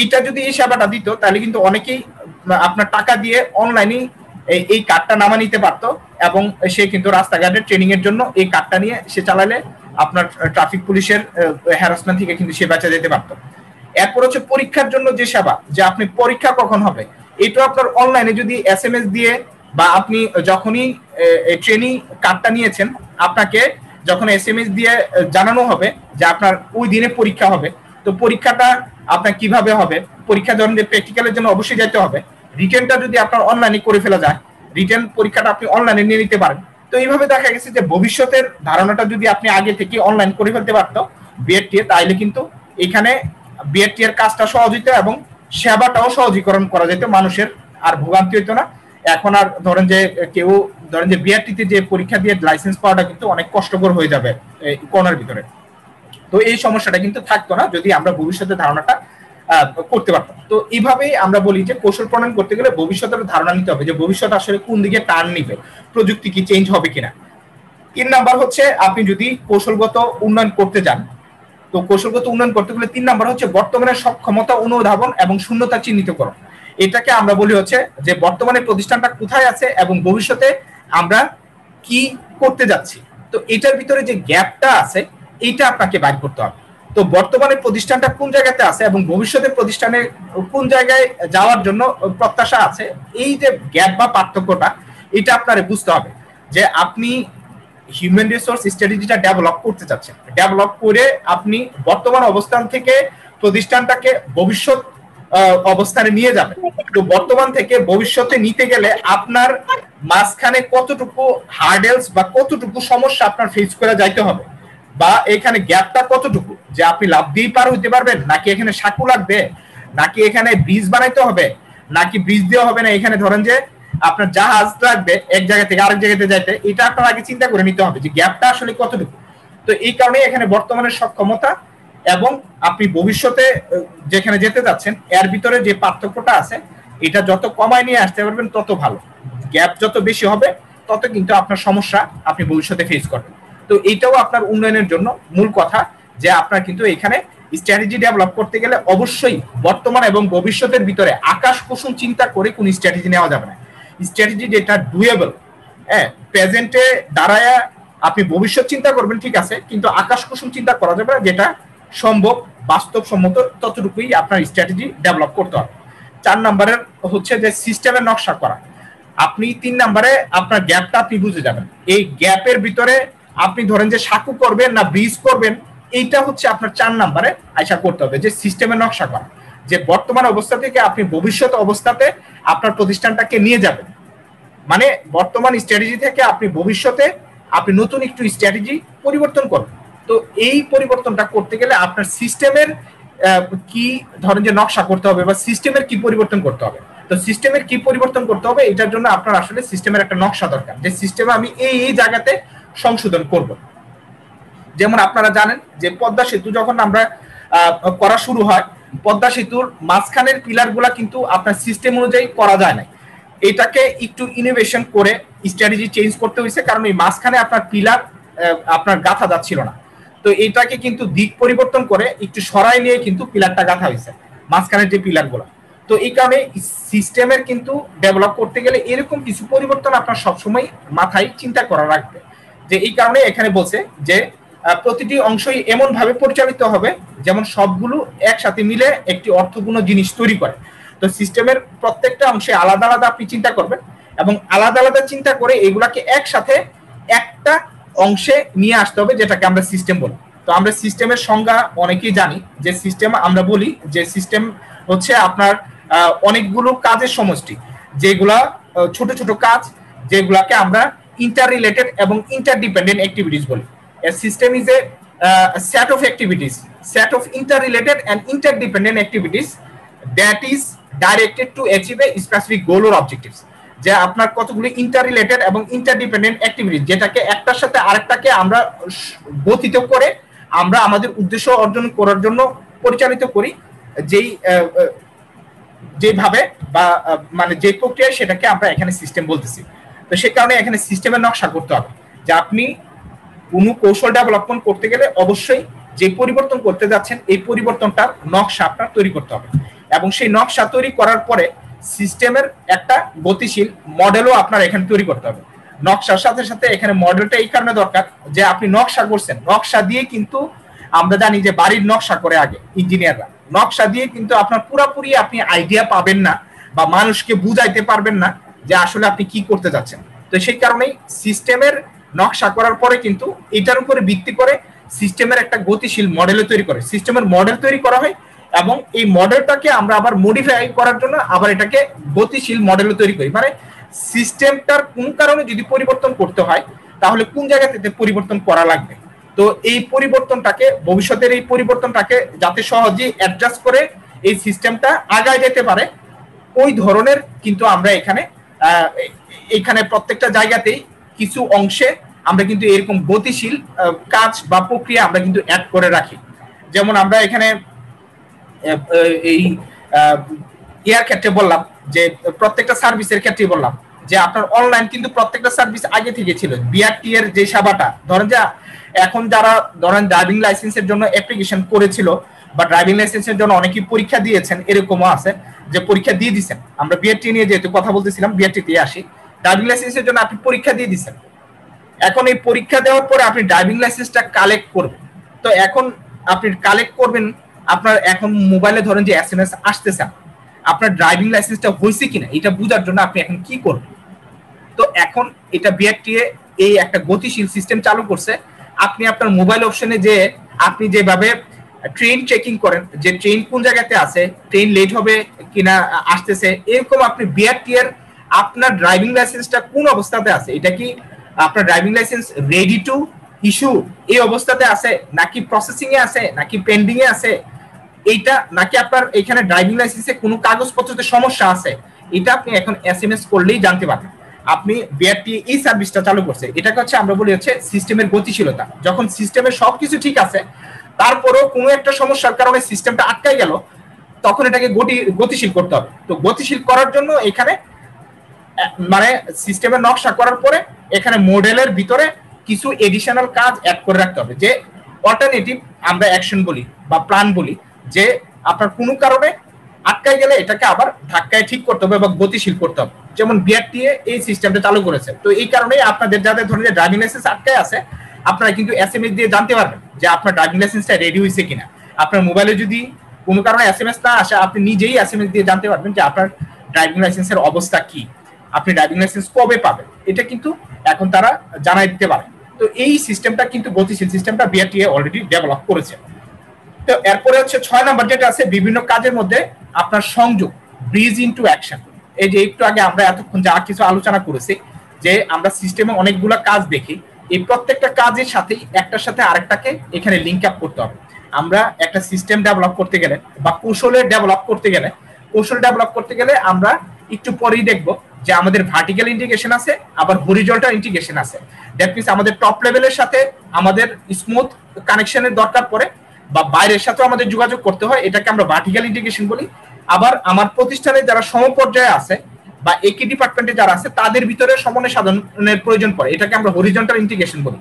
এইটা যদি এই সেবাটা দিত তাহলে কিন্তু অনেকেই আপনার টাকা দিয়ে অনলাইনে এই কার্ডটা নামা নিতে পারতো, এবং সে কিন্তু রাস্তাঘাটে ট্রেনিং এর জন্য এই কার্ডটা নিয়ে সে চালালে আপনার ট্রাফিক পুলিশের হ্যারাসমেন্ট থেকে কিন্তু সে বাঁচা যেতে পারতো। এরপর হচ্ছে পরীক্ষার জন্য যে সেবা, যে আপনি পরীক্ষা কখন হবে, এটা আপনার অনলাইনে যদি SMS দিয়ে, বা আপনি যখনই ট্রেনিং কার্ডটা নিয়েছেন আপনাকে যখন SMS দিয়ে জানানো হবে যে আপনার ওই দিনে পরীক্ষা হবে, তো পরীক্ষাটা আপনার কিভাবে হবে, পরীক্ষা ধরেন যে প্র্যাকটিক্যালের জন্য অবশ্যই যেতে হবে, রিটেনটা যদি আপনার অনলাইনে করে ফেলা যায়, রিটেন পরীক্ষাটা আপনি অনলাইনে নিয়ে নিতে পারেন। তো এইভাবে দেখা গেছে যে ভবিষ্যতের ধারণাটা যদি আপনি আগে থেকে অনলাইন করে ফেলতে পারতো বিআরটিএ, তাহলে কিন্তু এখানে বিআরটি এর কাজটা সহজ হইতো এবং সেবাটাও সহজীকরণ করা যেত, মানুষের আর ভোগান্তি হইতো না। এখন আর ধরেন যে কেউ ধরেন যে বিআরটিতে যে পরীক্ষা দিয়ে লাইসেন্স পাওয়াটা কিন্তু অনেক কষ্টকর হয়ে যাবে করোনার ভিতরে। তো এই সমস্যাটা কিন্তু থাকতো না যদি আমরা ভবিষ্যতের ধারণাটা করতে পারতাম। তো এইভাবেই আমরা বলি যে কৌশল প্রণয়ন করতে গেলে ভবিষ্যতের ধারণা নিতে হবে, যে ভবিষ্যৎ আসলে কোন দিকে টার্ন নিবে, প্রযুক্তি কি চেঞ্জ হবে কিনা। 3 নাম্বার হচ্ছে আপনি যদি কৌশলগত উন্নয়ন করতে যান, তো কৌশলগত উন্নয়ন করতে গেলে 3 নাম্বার হচ্ছে বর্তমানে সক্ষমতা অনুধাবন এবং শূন্যতা চিহ্নিতকরণ। এটাকে আমরা বলি হচ্ছে যে বর্তমানে প্রতিষ্ঠানটা কোথায় আছে এবং ভবিষ্যতে আমরা কি করতে যাচ্ছি, তো এটার ভিতরে যে গ্যাপটা আছে এইটা আপনাকে বাইর করতে হবে। তো বর্তমানে প্রতিষ্ঠানটা কোন জায়গাতে আছে এবং ভবিষ্যতে প্রতিষ্ঠানে কোন জায়গায় যাওয়ার জন্য প্রত্যাশা আছে, এই যে গ্যাপ বা পার্থক্যটা, এটা আপনার বুঝতে হবে যে আপনি হিউম্যান রিসোর্স স্ট্র্যাটেজিটা ডেভেলপ করতে চাচ্ছেন। ডেভেলপ করে আপনি বর্তমান অবস্থান থেকে প্রতিষ্ঠানটাকে ভবিষ্যৎ অবস্থানে নিয়ে যাবেন। তো বর্তমান থেকে ভবিষ্যতে নিতে গেলে আপনার মাঝখানে কতটুকু হার্ডেলস বা কতটুকু সমস্যা আপনার ফেস করে যাইতে হবে, বা এখানে গ্যাপটা কতটুকু, যে আপনি লাভ দিয়েই পার হইতে পারবেন নাকি এখানে সাঁকো লাগবে, নাকি এখানে ব্রিজ বানাইতে হবে, নাকি ব্রিজ দেওয়া হবে না, এখানে ধরেন যে আপনার জাহাজ লাগবে এক জায়গা থেকে আরেক জায়গাতে যাইতে, এটা আপনার আগে চিন্তা করে নিতে হবে যে গ্যাপটা আসলে কতটুকু। তো এই কারণে এখানে বর্তমানের সক্ষমতা এবং আপনি ভবিষ্যতে যেখানে যেতে যাচ্ছেন এর ভিতরে যে পার্থক্যটা আছে, এটা যত কমায় নিয়ে আসতে পারবেন তত ভালো। গ্যাপ যত বেশি হবে তত কিন্তু আপনার সমস্যা আপনি ভবিষ্যতে ফেস করবেন। তো এইটাও আপনার উন্নয়নের জন্য মূল কথা, যে আপনার কিন্তু এখানে স্ট্র্যাটেজি ডেভেলপ করতে গেলে অবশ্যই বর্তমান এবং ভবিষ্যতের ভিতরে আকাশ কুসুম চিন্তা করে কোন স্ট্র্যাটেজি নেওয়া যাবে না। স্ট্র্যাটেজি যেটা ডুয়েবল, হ্যাঁ, প্রেজেন্টে দাঁড়ায় আপনি ভবিষ্যৎ চিন্তা করবেন ঠিক আছে, কিন্তু আকাশ কুসুম চিন্তা করা যাবে না, যেটা সম্ভব বাস্তবসম্মত ততটুকুই আপনার স্ট্র্যাটেজি ডেভেলপ করতে হবে। 4 নাম্বারে হচ্ছে যে সিস্টেমের নকশা করা। আপনি 3 নাম্বারে আপনার গ্যাপটা আপনি বুঝে যাবেন, এই গ্যাপের ভিতরে আপনি ধরেন যে সাঁকো করবেন না ব্রিজ করবেন, এইটা হচ্ছে আপনার 4 নাম্বারে আশা করতে হবে, যে সিস্টেমের নকশা করা, যে বর্তমান অবস্থা থেকে আপনি ভবিষ্যৎ অবস্থাতে আপনার প্রতিষ্ঠানটাকে নিয়ে যাবেন, মানে বর্তমান স্ট্র্যাটেজি থেকে আপনি ভবিষ্যতে আপনি নতুন একটু স্ট্র্যাটেজি পরিবর্তন করুন। তো এই পরিবর্তনটা করতে গেলে আপনার সিস্টেমের কি ধরেন যে নকশা করতে হবে বা সিস্টেমের কি পরিবর্তন করতে হবে। তো সিস্টেমের কি পরিবর্তন করতে হবে এটার জন্য আপনার আসলে সিস্টেমের একটা নকশা দরকার, যে সিস্টেমে আমি এই এই জায়গাতে সংশোধন করব। যেমন আপনারা জানেন যে পদ্মা সেতু যখন আমরা করা শুরু হয়, পদ্মা সেতুর মাঝখানের পিলারগুলা কিন্তু আপনার সিস্টেম অনুযায়ী করা যায় না, এটাকে একটু ইনোভেশন করে স্ট্র্যাটেজি চেঞ্জ করতে হয়েছে, কারণ এই মাঝখানে আপনার পিলার আপনার গাঁথা যাচ্ছিল না। তো এটাকে কিন্তু দিক পরিবর্তন করে একটু সরাই নিয়ে কিন্তু পিলারটা গাঁথা হয়েছে, মাঝখানের যে পিলারগুলা। তো এই কারণে সিস্টেমের কিন্তু ডেভেলপ করতে গেলে এরকম কিছু পরিবর্তন আপনার সবসময় মাথায় চিন্তা করা রাখবে। যে এই কারণে এখানে বলছে যে প্রতিটি অংশই এমন ভাবে পরিচালিত হবে যেমন সবগুলো একসাথে মিলে একটি অর্থপূর্ণ জিনিস তৈরি করে। তো সিস্টেমের প্রত্যেকটা অংশে আলাদা আলাদা আপনি চিন্তা করবেন এবং আলাদা আলাদা চিন্তা করে এগুলাকে একসাথে একটা অংশে নিয়ে আসতে হবে, যেটাকে আমরা সিস্টেম বলি। তো আমরা সিস্টেমের সংজ্ঞা অনেকেই জানি, যে সিস্টেম আমরা বলি যে সিস্টেম হচ্ছে আপনার অনেকগুলো কাজের সমষ্টি, যেগুলা ছোট ছোট কাজ, যেগুলাকে আমরা ইন্টার রিলেটেড এবং ইন্টারডিপেন্ডেন্ট অ্যাক্টিভিটিস বলি। A system is a set of activities, set of interrelated and interdependent activities that is directed to achieve a specific goal or objectives. যে আপনার কতগুলি ইন্টাররিলেটেড এবং ইন্টারডিপেন্ডেন্ট অ্যাক্টিভিটিস, যেটাকে একটার সাথে আরেকটাকে আমরা গঠিত করে আমরা আমাদের উদ্দেশ্য অর্জন করার জন্য পরিচালিত করি, যেইভাবে বা মানে যে প্রক্রিয়া, সেটাকে আমরা এখানে সিস্টেম বলতেছি। তো সে কারণে এখানে সিস্টেমের নকশা করতে হবে, যে আপনি কোনো কৌশল ডেভেলপমেন্ট করতে গেলে অবশ্যই যে পরিবর্তন করতে যাচ্ছেন এই পরিবর্তনটার নকশা আপনার তৈরি করতে হবে, এবং সেই নকশা তৈরি করার পরে সিস্টেমের একটা গতিশীল মডেলও আপনার এখানে তৈরি করতে হবে। নকশার সাথে সাথে এখানে মডেলটা এই কারণে দরকার যে আপনি নকশা করছেন, নকশা দিয়ে কিন্তু আমরা জানি যে বাড়ির নকশা করে আগে ইঞ্জিনিয়াররা, নকশা দিয়ে কিন্তু আপনার পুরাপুরি আপনি আইডিয়া পাবেন না বা মানুষকে বুঝাইতে পারবেন না যে আসলে আপনি কি করতে যাচ্ছেন। তো সেই কারণেই সিস্টেমের নকশা করার পরে কিন্তু এটার উপরে ভিত্তি করে সিস্টেমের একটা গতিশীল মডেল তৈরি করে, সিস্টেমের মডেল তৈরি করা হয়, এবং এই মডেলটাকে আমরা আবার মডিফাই করার জন্য আবার এটাকে গতিশীল মডেল তৈরি করি। মানে সিস্টেমটার কোন কারণে যদি পরিবর্তন করতে হয় তাহলে কোন জায়গাতে পরিবর্তন করা লাগবে। তো এই পরিবর্তনটাকে ভবিষ্যতের এই পরিবর্তনটাকে যাতে সহজেই অ্যাডজাস্ট করে এই সিস্টেমটা আগায় যেতে পারে, ওই ধরনের কিন্তু আমরা এখানে প্রত্যেকটা জায়গাতেই কিছু অংশে আমরা কিন্তু এরকম গতিশীল কাজ বা প্রক্রিয়া আমরা কিন্তু অ্যাড করে রাখি। যেমন আমরা এখানে এই ইয়ার ক্ষেত্রে বললাম, যে প্রত্যেকটা সার্ভিসের ক্ষেত্রে বললাম যে আপনার অনলাইন কিন্তু প্রত্যেকটা সার্ভিস আগে থেকে ছিল। বিআরটি এর যে সেবাটা ধরেন যে এখন যারা ধরেন ড্রাইভিং লাইসেন্সের জন্য অ্যাপ্লিকেশন করেছিল বা ড্রাইভিং লাইসেন্সের জন্য অনেকেই পরীক্ষা দিয়েছেন, এরকমও আছে যে পরীক্ষা দিয়ে দিচ্ছেন। আমরা বিআরটি নিয়ে যেহেতু কথা বলতেছিলাম, বিআরটিতে আসি। ড্রাইভিং লাইসেন্সের জন্য আপনি পরীক্ষা দিয়ে দিচ্ছেন, এখন এই পরীক্ষা দেওয়ার পরে আপনি ড্রাইভিং লাইসেন্সটা কালেক্ট করবেন। তো এখন আপনি কালেক্ট করবেন, আপনার এখন মোবাইলে ধরেন যে SMS আসতেছে, আপনার ড্রাইভিং লাইসেন্সটা হয়েছে কিনা এটা বোঝার জন্য আপনি এখন কি করবেন। তো এখন এটা বিআরটিএ এই একটা গতিশীল সিস্টেম চালু করছে। আপনি আপনার মোবাইল অপশনে যে আপনি যেভাবে ট্রেন চেকিং করেন, যে ট্রেন কোন জায়গাতে আছে, ট্রেন লেট হবে কিনা আসতেছে, এরকম আপনি বিআরটিএ আপনার ড্রাইভিং লাইসেন্সটা কোন অবস্থাতে আছে, এটা কি আপনার driving licence ready to issue এই অবস্থাতে আছে, নাকি প্রসেসিং এ আছে, নাকি পেন্ডিং এ আছে, এইটা নাকি আপনার এখানে ড্রাইভিং লাইসেন্সে কোনো কাগজপত্রতে সমস্যা আছে, এটা আপনি এখন SMS করলেই জানতে পারবেন। আপনি বিআরটি এই সার্ভিসটা চালু করছে, এটাকে হচ্ছে আমরা বলি হচ্ছে সিস্টেমের গতিশীলতা। যখন সিস্টেমের সবকিছু ঠিক আছে, তারপরেও কোনো একটা সমস্যার কারণে সিস্টেমটা আটকাই গেল, তখন এটাকে গতিশীল করতে হবে। তো গতিশীল করার জন্য এখানে মানে সিস্টেমের নকশা করার পরে এখানে মডেলের ভিতরে কিছু এডিশনাল কাজ অ্যাড করে রাখতে হবে, যে অল্টারনেটিভ আমরা অ্যাকশন বলি বা প্ল্যান বলি, যে আপনার কোনো কারণে আটকায় গেলে এটাকে আবার ধাক্কায় ঠিক করতে হবে বা গতিশীল করতে হবে। যেমন বিআরটিএ এই সিস্টেমটা চালু করেছে। তো এই কারণে আপনাদের যাদের ধরনের ড্রাইভিং লাইসেন্স আটকায় আছে, আপনারা কিন্তু SMS দিয়ে জানতে পারবেন যে আপনার ড্রাইভিং লাইসেন্সটা রেডি হয়েছে কিনা। আপনার মোবাইলে যদি কোনো কারণে SMS না আসে, আপনি নিজেই SMS দিয়ে জানতে পারবেন যে আপনার ড্রাইভিং লাইসেন্সের অবস্থা কি, আপনি ড্রাইভিং লাইসেন্স কবে পাবেন, এটা কিন্তু এখন তারা জানাই দিতে পারে। তো এই সিস্টেমটা কিন্তু গতিশীল সিস্টেমটা বিআরটিএ অলরেডি ডেভেলপ করেছে। তো এরপরে হচ্ছে 6 নম্বর যেটা আছে, বিভিন্ন কাজের মধ্যে আপনার সংযোগ, ব্রিজ ইনটু অ্যাকশন। এই যে একটু আগে আমরা এতক্ষণ যা কিছু আলোচনা করেছি, যে আমরা সিস্টেমে অনেকগুলো কাজ দেখি, এই প্রত্যেকটা কাজের সাথে একটার সাথে আরেকটাকে এখানে লিংক আপ করতে হবে। আমরা একটা সিস্টেম ডেভেলপ করতে গেলে বা কৌশল ডেভেলপ করতে গেলে আমরা একটু পরেই দেখব যে আমাদের ভার্টিক্যাল ইন্টিগ্রেশন আছে, আবার হরিজন্টাল ইন্টিগ্রেশন আছে। দ্যাট মিন্স আমাদের টপ লেভেলের সাথে আমাদের স্মুথ কানেকশনের দরকার পড়ে বা বাইরের সাথে আমাদের যোগাযোগ করতে হয়, এটাকে আমরা ভার্টিক্যাল ইন্টিগ্রেশন বলি। আবার আমার প্রতিষ্ঠানে যারা সমপর্যায়ে আছে বা একই ডিপার্টমেন্টে যারা আছে তাদের ভিতরে সমন্বয় সাধনের প্রয়োজন পড়ে, এটাকে আমরা হরিজন্টাল ইন্টিগ্রেশন বলি।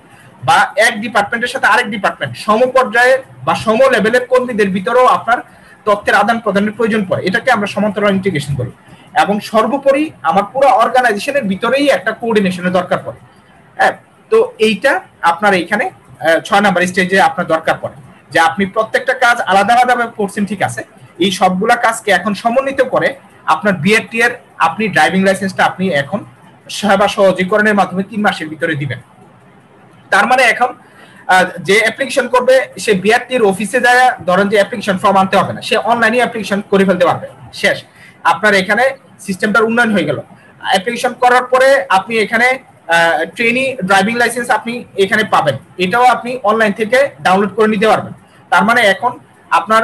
বা এক ডিপার্টমেন্টের সাথে আরেক ডিপার্টমেন্ট সমপর্যায়ে বা সম লেভেলের কর্মীদের ভিতরেও আপনার তথ্যের আদান প্রদানের প্রয়োজন পড়ে, এটাকে আমরা সমান্তরাল ইন্টিগ্রেশন বলি। এবং সর্বোপরি আমার পুরো অর্গানাইজেশনের ভিতরেই একটা কোঅর্ডিনেশনের দরকার পড়ে। হ্যাঁ, তো এইটা আপনার এইখানে 6 নম্বর স্টেজে আপনার দরকার পড়ে যে আপনি প্রত্যেকটা কাজ আলাদা আলাদাভাবে করছেন, ঠিক আছে, এই সবগুলা কাজকে এখন সমন্বিত করে আপনার বিএটি এর আপনি ড্রাইভিং লাইসেন্সটা আপনি এখন সেবা সহজীকরণের মাধ্যমে 3 মাসের ভিতরে দিবেন। তার মানে এখন যে অ্যাপ্লিকেশন করবে সে বিআরটি এর অফিসে যায়, ধরেন যে অ্যাপ্লিকেশন ফর্ম আনতে হবে না, সে অনলাইনে অ্যাপ্লিকেশন করে ফেলতে পারবে। শেষ, আপনার এখানে সিস্টেমটার উন্নয়ন হয়ে গেল। অ্যাপ্লিকেশন করার পরে আপনি এখানে ট্রেনি ড্রাইভিং লাইসেন্স আপনি এখানে পাবেন, এটাও আপনি অনলাইন থেকে ডাউনলোড করে নিতে পারবেন। তার মানে এখন আপনার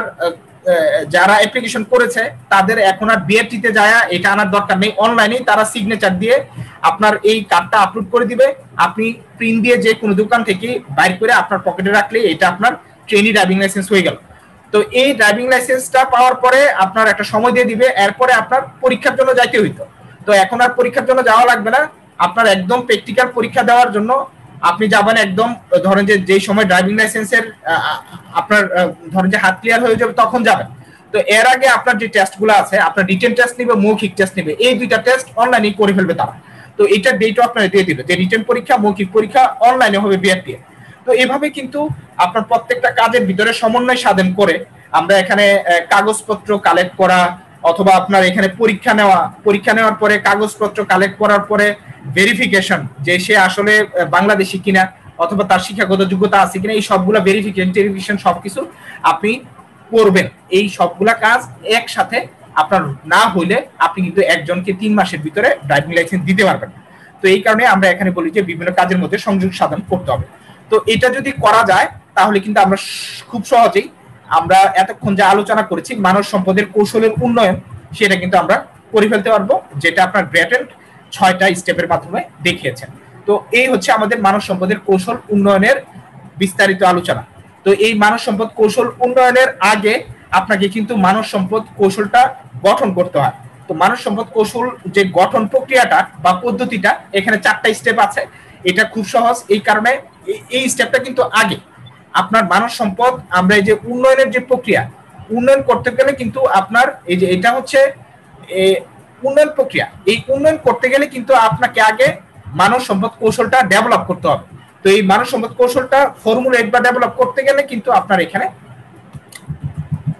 যারা অ্যাপ্লিকেশন করেছে তাদের এখন আর বিআরটি তে যায় এটা আনার দরকার নেই, অনলাইনে তারা সিগনেচার দিয়ে আপনার এই কার্ডটা আপলোড করে দিবে। আপনি প্রিন্ট দিয়ে যে কোনো দোকান থেকে বাইর করে আপনার পকেটে রাখলে এটা আপনার ট্রেনি ড্রাইভিং লাইসেন্স হয়ে গেল। তো এই ড্রাইভিং লাইসেন্সটা পাওয়ার পরে আপনার একটা সময় দিয়ে দিবে, এরপরে আপনার পরীক্ষার জন্য যাইতে হইতো। তো এখন আর পরীক্ষার জন্য যাওয়া লাগবে না, আপনার একদম প্র্যাকটিক্যাল পরীক্ষা দেওয়ার জন্য আপনি যাবেন একদম, ধরেন যে যেই সময় ড্রাইভিং লাইসেন্সের আপনার ধরেন যে হাত ক্লিয়ার হয়ে যাবে তখন যাবেন। তো এর আগে আপনার যে টেস্টগুলো আছে, আপনার রিটেন টেস্ট নিবে, মৌখিক টেস্ট নিবে, এই দুইটা টেস্ট অনলাইনে করে ফেলবে তারা। তো এটা ডেটও আপনারা দিয়ে দিবে যে রিটেন পরীক্ষা, মৌখিক পরীক্ষা অনলাইনে হবে বিআরটি। তো এইভাবে কিন্তু আপনার প্রত্যেকটা কাজের ভিতরে সমন্বয় সাধন করে আমরা এখানে কাগজপত্র কালেক্ট করা অথবা আপনার এখানে পরীক্ষা নেওয়ার পরে কাগজপত্র কালেক্ট করার পরে ভেরিফিকেশন, যে সে আসলে বাংলাদেশী কিনা অথবা তার শিক্ষাগত যোগ্যতা আছে কিনা, এই সবগুলা ভেরিফিকেশন সবকিছু আপনি করবেন। এই সবগুলা কাজ একসাথে আপনার না হইলে আপনি কিন্তু একজনকে 3 মাসের ভিতরে ড্রাইভিং লাইসেন্স দিতে পারবেন। তো এই কারণে আমরা এখানে বলি যে বিভিন্ন কাজের মধ্যে সংযোগ সাধন করতে হবে। তো এটা যদি করা যায় তাহলে কিন্তু আমরা খুব সহজেই আমরা এতক্ষণ যা আলোচনা করেছি মানব সম্পদের কৌশলের উন্নয়ন, সেটা কিন্তু আমরা করে ফেলতে পারবো, যেটা আপনার গ্রেটেন্ট 6টা স্টেপের মাধ্যমে দেখিয়েছেন। তো এই হচ্ছে আমাদের মানব সম্পদের কৌশল উন্নয়নের বিস্তারিত আলোচনা। তো এই মানব সম্পদ কৌশল উন্নয়নের আগে আপনাকে কিন্তু মানব সম্পদ কৌশলটা গঠন করতে হয়। তো মানব সম্পদ কৌশল যে গঠন প্রক্রিয়াটা বা পদ্ধতিটা, এখানে 4টা স্টেপ আছে, এটা খুব সহজ। এই কারণে এই স্টেপটা কিন্তু আগে আপনার মানব সম্পদ, আমরা এই যে উন্নয়নের যে প্রক্রিয়া, উন্নয়ন করতে গেলে কিন্তু আপনার এই যে এটা হচ্ছে উন্নয়ন প্রক্রিয়া, এই উন্নয়ন করতে গেলে কিন্তু আপনাকে আগে মানব সম্পদ কৌশলটা ডেভেলপ করতে হবে। তো এই মানব সম্পদ কৌশলটা ফর্মুলেট বা ডেভেলপ করতে গেলে কিন্তু আপনার এখানে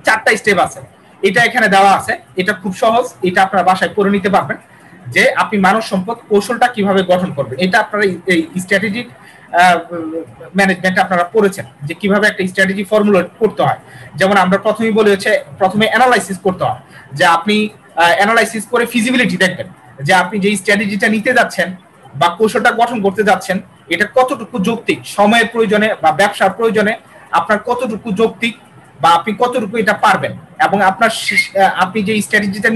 4টা স্টেপ আছে, এটা এখানে দেওয়া আছে। এটা খুব সহজ, এটা আপনারা বাসায় করে নিতে পারবেন যে আপনি মানব সম্পদ কৌশলটা কিভাবে গঠন করবেন। এটা আপনারা এই স্ট্র্যাটেজিক ম্যানেজমেন্ট আপনারা পড়েছেন যে কিভাবে একটা স্ট্র্যাটেজি ফর্মুলেট করতে হয়। যেমন আমরা প্রথমেই বলি হচ্ছে প্রথমে অ্যানালাইসিস করতে হয়, যে আপনি অ্যানালাইসিস করে ফিজিবিলিটি দেখবেন যে আপনি যে স্ট্র্যাটেজিটা নিতে যাচ্ছেন বা কৌশলটা গঠন করতে যাচ্ছেন এটা কতটুকু যৌক্তিক, সময়ের প্রয়োজনে বা ব্যবসার প্রয়োজনে আপনার কতটুকু যৌক্তিক বা আপনি কতটুকু এটা পারবেন, এবং আপনার আপনি যে স্ট্র্যাটেজিটা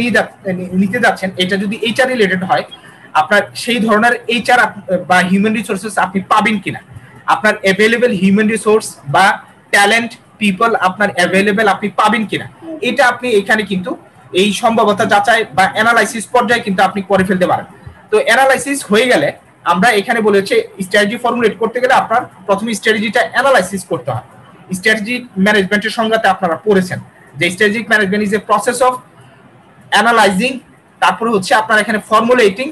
নিতে যাচ্ছেন এটা যদি HR রিলেটেড হয় আপনার সেই ধরনের HR বা হিউম্যান রিসোর্সেস আপনি পাবেন কিনা, আপনার অ্যাভেলেবেল হিউম্যান রিসোর্স বা ট্যালেন্ট পিপল আপনার অ্যাভেলেবেল আপনি পাবেন কিনা, এটা আপনি এখানে কিন্তু এই সম্ভাবতা যাচাই বা অ্যানালাইসিস পর্যায়ে কিন্তু আপনি করে ফেলতে পারেন। তো অ্যানালাইসিস হয়ে গেলে আমরা এখানে বলে হচ্ছে স্ট্র্যাটেজি ফর্মুলেট করতে গেলে আপনার প্রথমে স্ট্র্যাটেজিটা অ্যানালাইসিস করতে হয়। স্ট্র্যাটেজিক ম্যানেজমেন্টের সংজ্ঞাতে আপনারা পড়েছেন যে strategic management is a process of analysing, তারপরে হচ্ছে আপনার এখানে ফর্মুলেটিং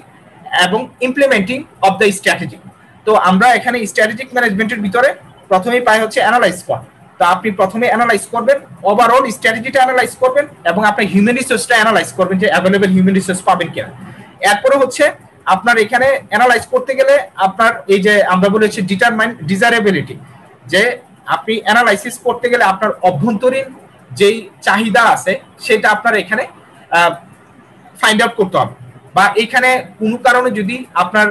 এবং ইমপ্লিমেন্টিং অফ দ্য স্ট্র্যাটেজি। তো আমরা এখানে স্ট্র্যাটেজিক ম্যানেজমেন্টের ভিতরে প্রথমেই পাই হচ্ছে অ্যানালাইজ করা। তো আপনি প্রথমে অ্যানালাইজ করবেন, ওভারঅল স্ট্র্যাটেজিটা অ্যানালাইজ করবেন এবং আপনার হিউম্যান রিসোর্সটা অ্যানালাইজ করবেন যে অ্যাভেলেবেল হিউম্যান রিসোর্স পাবেন কিনা। এরপরে হচ্ছে আপনার এখানে অ্যানালাইজ করতে গেলে আপনার এই যে আমরা বলে হচ্ছে ডিটারমাইন ডিজায়ারেবিলিটি, যে আপনি অ্যানালাইসিস করতে গেলে আপনার অভ্যন্তরীণ যেই চাহিদা আছে সেটা আপনার এখানে ফাইন্ড আউট করতে হবে। বা এখানে কোনো কারণে যদি আপনার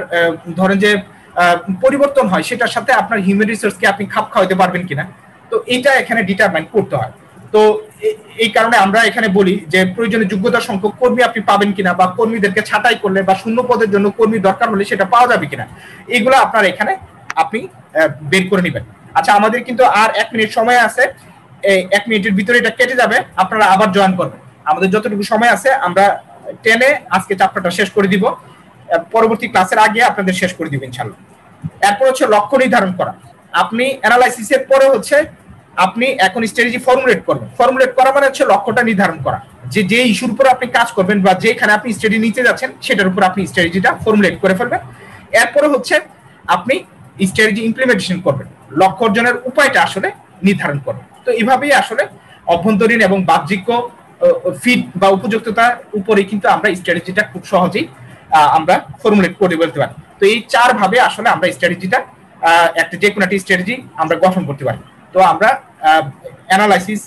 ধরেন যে পরিবর্তন হয় সেটার সাথে আপনার হিউম্যান রিসোর্স কে আপনি খাপ খাওয়াতে পারবেন কিনা, তো এটা এখানে ডিটারমাইন করতে হয়। তো এই কারণে আমরা এখানে বলি যে প্রয়োজনীয় যোগ্যতা সংখ্যক কর্মী আপনি পাবেন কিনা, বা কর্মীদেরকে ছাঁটাই করলে বা শূন্য পদের জন্য কর্মী দরকার হলে সেটা পাওয়া যাবে কিনা, এগুলো আপনার এখানে আপনি বের করে নেবেন। আচ্ছা, আমাদের কিন্তু আর 1 মিনিট সময় আছে, এই 1 মিনিটের ভিতরে এটা কেটে যাবে, আপনারা আবার জয়েন করবেন। আমাদের যতটুকু সময় আছে আমরা টেনে আজকে চ্যাপ্টারটা শেষ করে দিব, পরবর্তী ক্লাসের আগে আপনাদের শেষ করে দিব ইনশাআল্লাহ। এরপর হচ্ছে লক্ষ্য নির্ধারণ করা। আপনি অ্যানালাইসিসের পরে হচ্ছে আপনি এখন স্ট্র্যাটেজি ফর্মুলেট করবেন। ফর্মুলেট করা মানে হচ্ছে লক্ষ্যটা নির্ধারণ করা, যে ইস্যুর উপর আপনি কাজ করবেন বা যেখানে আপনি স্ট্র্যাটেজি নিতে যাচ্ছেন সেটার উপর আপনি স্ট্র্যাটেজিটা ফর্মুলেট করে ফেলবেন। এরপরে হচ্ছে আপনি স্ট্র্যাটেজি ইমপ্লিমেন্টেশন করবেন, লক্ষ্য অর্জনের উপায়টা আসলে নির্ধারণ করবেন। তো এইভাবেই আসলে অভ্যন্তরীণ এবং বাহ্যিক ফিট বা উপযুক্ততার উপরে কিন্তু আমরা স্ট্র্যাটেজিটা খুব সহজেই আমরা ফর্মুলেট করে বলতে পারি। তো এই 4 ভাবে আসলে আমরা স্ট্র্যাটেজিটা একটা যে কোনো একটা স্ট্র্যাটেজি আমরা গঠন করতে পারি। তো আমরা অ্যানালাইসিস,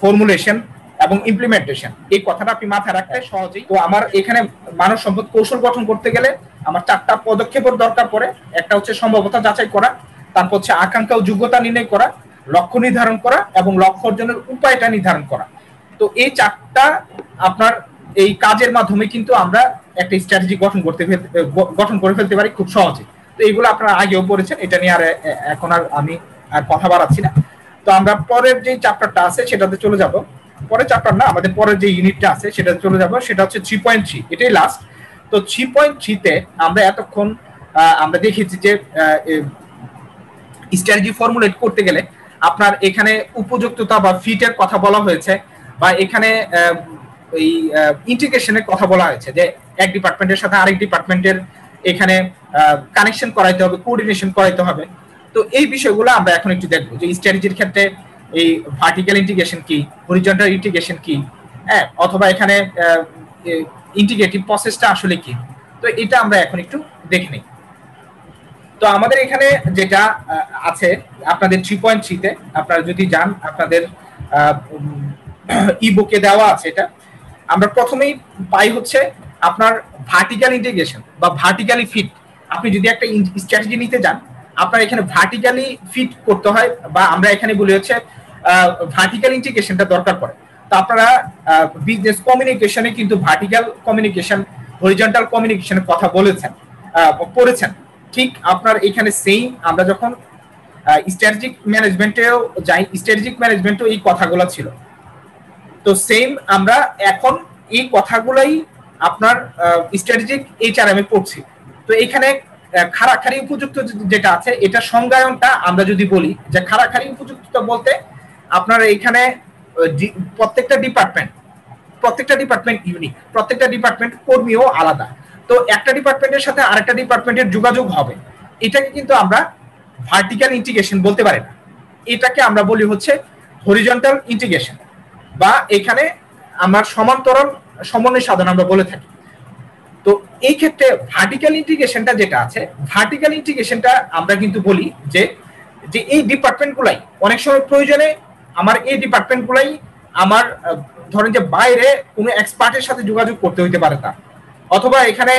ফর্মুলেশন এবং ইমপ্লিমেন্টেশন, এই কথাটা আপনি মাথায় রাখতে সহজেই। তো আমার এখানে মানব সম্পদ কৌশল গঠন করতে গেলে আমার 4টা পদক্ষেপের দরকার পড়ে। একটা হচ্ছে সম্ভাব্যতা যাচাই করা, তারপর হচ্ছে আকাঙ্ক্ষা ও যোগ্যতা নির্ণয় করা, লক্ষ্য নির্ধারণ করা এবং লক্ষ্য অর্জনের উপায়টা নির্ধারণ করা। তো এই 4টা আপনার এই কাজের মাধ্যমে কিন্তু আমরা একটা স্ট্র্যাটেজি গঠন করে ফেলতে পারি খুব সহজে। তো এইগুলো আপনারা আগেও পড়েছেন, এটা নিয়ে আর এখন আর আমি আর কথা বাড়াচ্ছি না। তো আমরা পরের যে চ্যাপ্টারটা আছে সেটাতে চলে যাব, পরের চ্যাপ্টার না আমাদের পরের যে ইউনিটটা আছে সেটাতে চলে যাব, সেটা হচ্ছে 3.3, এটাই লাস্ট। তো 3.3-তে আমরা এতক্ষণ আমরা দেখেছি যে স্ট্র্যাটেজি ফর্মুলেট করতে গেলে আপনার এখানে উপযুক্ততা বা ফিটের কথা বলা হয়েছে, বা এখানে এই ইন্টিগ্রেশনের কথা বলা হয়েছে যে এক ডিপার্টমেন্টের সাথে আরেক ডিপার্টমেন্টের এখানে কানেকশন করাইতে হবে, কোঅর্ডিনেশন করাইতে হবে। তো এই বিষয়গুলো আমরা এখন একটু দেখবো যে স্ট্র্যাটেজির ক্ষেত্রে এই ভার্টিক্যাল ইন্টিগ্রেশন কি, হরিজন্টাল ইন্টিগ্রেশন কি, হ্যাঁ, অথবা এখানে ইন্টিগ্রেটিভ প্রসেসটা আসলে কি। তো এটা আমরা এখন একটু দেখে নিই। তো আমাদের এখানে যেটা আছে আপনাদের 3.3-তে আপনারা যদি যান, আপনাদের ইবুকে দেওয়া আছে এটা। আমরা প্রথমেই পাই হচ্ছে আপনার ভার্টিক্যাল ইন্টিগ্রেশন বা ভার্টিক্যালি ফিট। আপনি যদি একটা স্ট্র্যাটেজি নিতে যান, আপনার এখানে ভার্টিক্যালি ফিট করতে হয়, বা আমরা এখানে বলি হচ্ছে ভার্টিক্যাল ইন্টিগ্রেশনটা দরকার পড়ে। তো আপনারা বিজনেস কমিউনিকেশনে কিন্তু ভার্টিক্যাল কমিউনিকেশন, হরিজন্টাল কমিউনিকেশনের কথা বলেছেন, পড়েছেন। ঠিক আপনার এখানে সেম আমরা যখন স্ট্র্যাটেজিক ম্যানেজমেন্টেও যাই, স্ট্র্যাটেজিক ম্যানেজমেন্টও এই কথাগুলো ছিল। তো সেম আমরা এখন এই কথাগুলাই আপনার স্ট্র্যাটেজিক এইচআরএম এ পড়ছি। তো এখানে খাড়াখাড়ি উপযুক্ত যেটা আছে, এটা সংজ্ঞায়নটা আমরা যদি বলি যে খাড়াখাড়ি উপযুক্ততা বলতে আপনার এখানে প্রত্যেকটা ডিপার্টমেন্ট ইউনিক, প্রত্যেকটা ডিপার্টমেন্ট কর্মীও আলাদা। তো একটা ডিপার্টমেন্টের সাথে আরেকটা ডিপার্টমেন্টের যোগাযোগ হবে, এটাকে কিন্তু আমরা ভার্টিক্যাল ইন্টিগ্রেশন বলতে পারি না, এটাকে আমরা বলি হচ্ছে হরিজন্টাল ইন্টিগ্রেশন, বা এখানে আমার সমান্তরাল সমন্বয় সাধন আমরা বলে থাকি। তো এই ক্ষেত্রে ভার্টিক্যাল ইন্টিগ্রেশনটা যেটা আছে, ভার্টিক্যাল ইন্টিগ্রেশনটা আমরা কিন্তু বলি যে এই ডিপার্টমেন্টগুলাই অনেক সময় প্রয়োজনে আমার এই ডিপার্টমেন্টগুলাই আমার ধরেন যে বাইরে কোনো এক্সপার্টের সাথে যোগাযোগ করতে হইতে পারে না, অথবা এখানে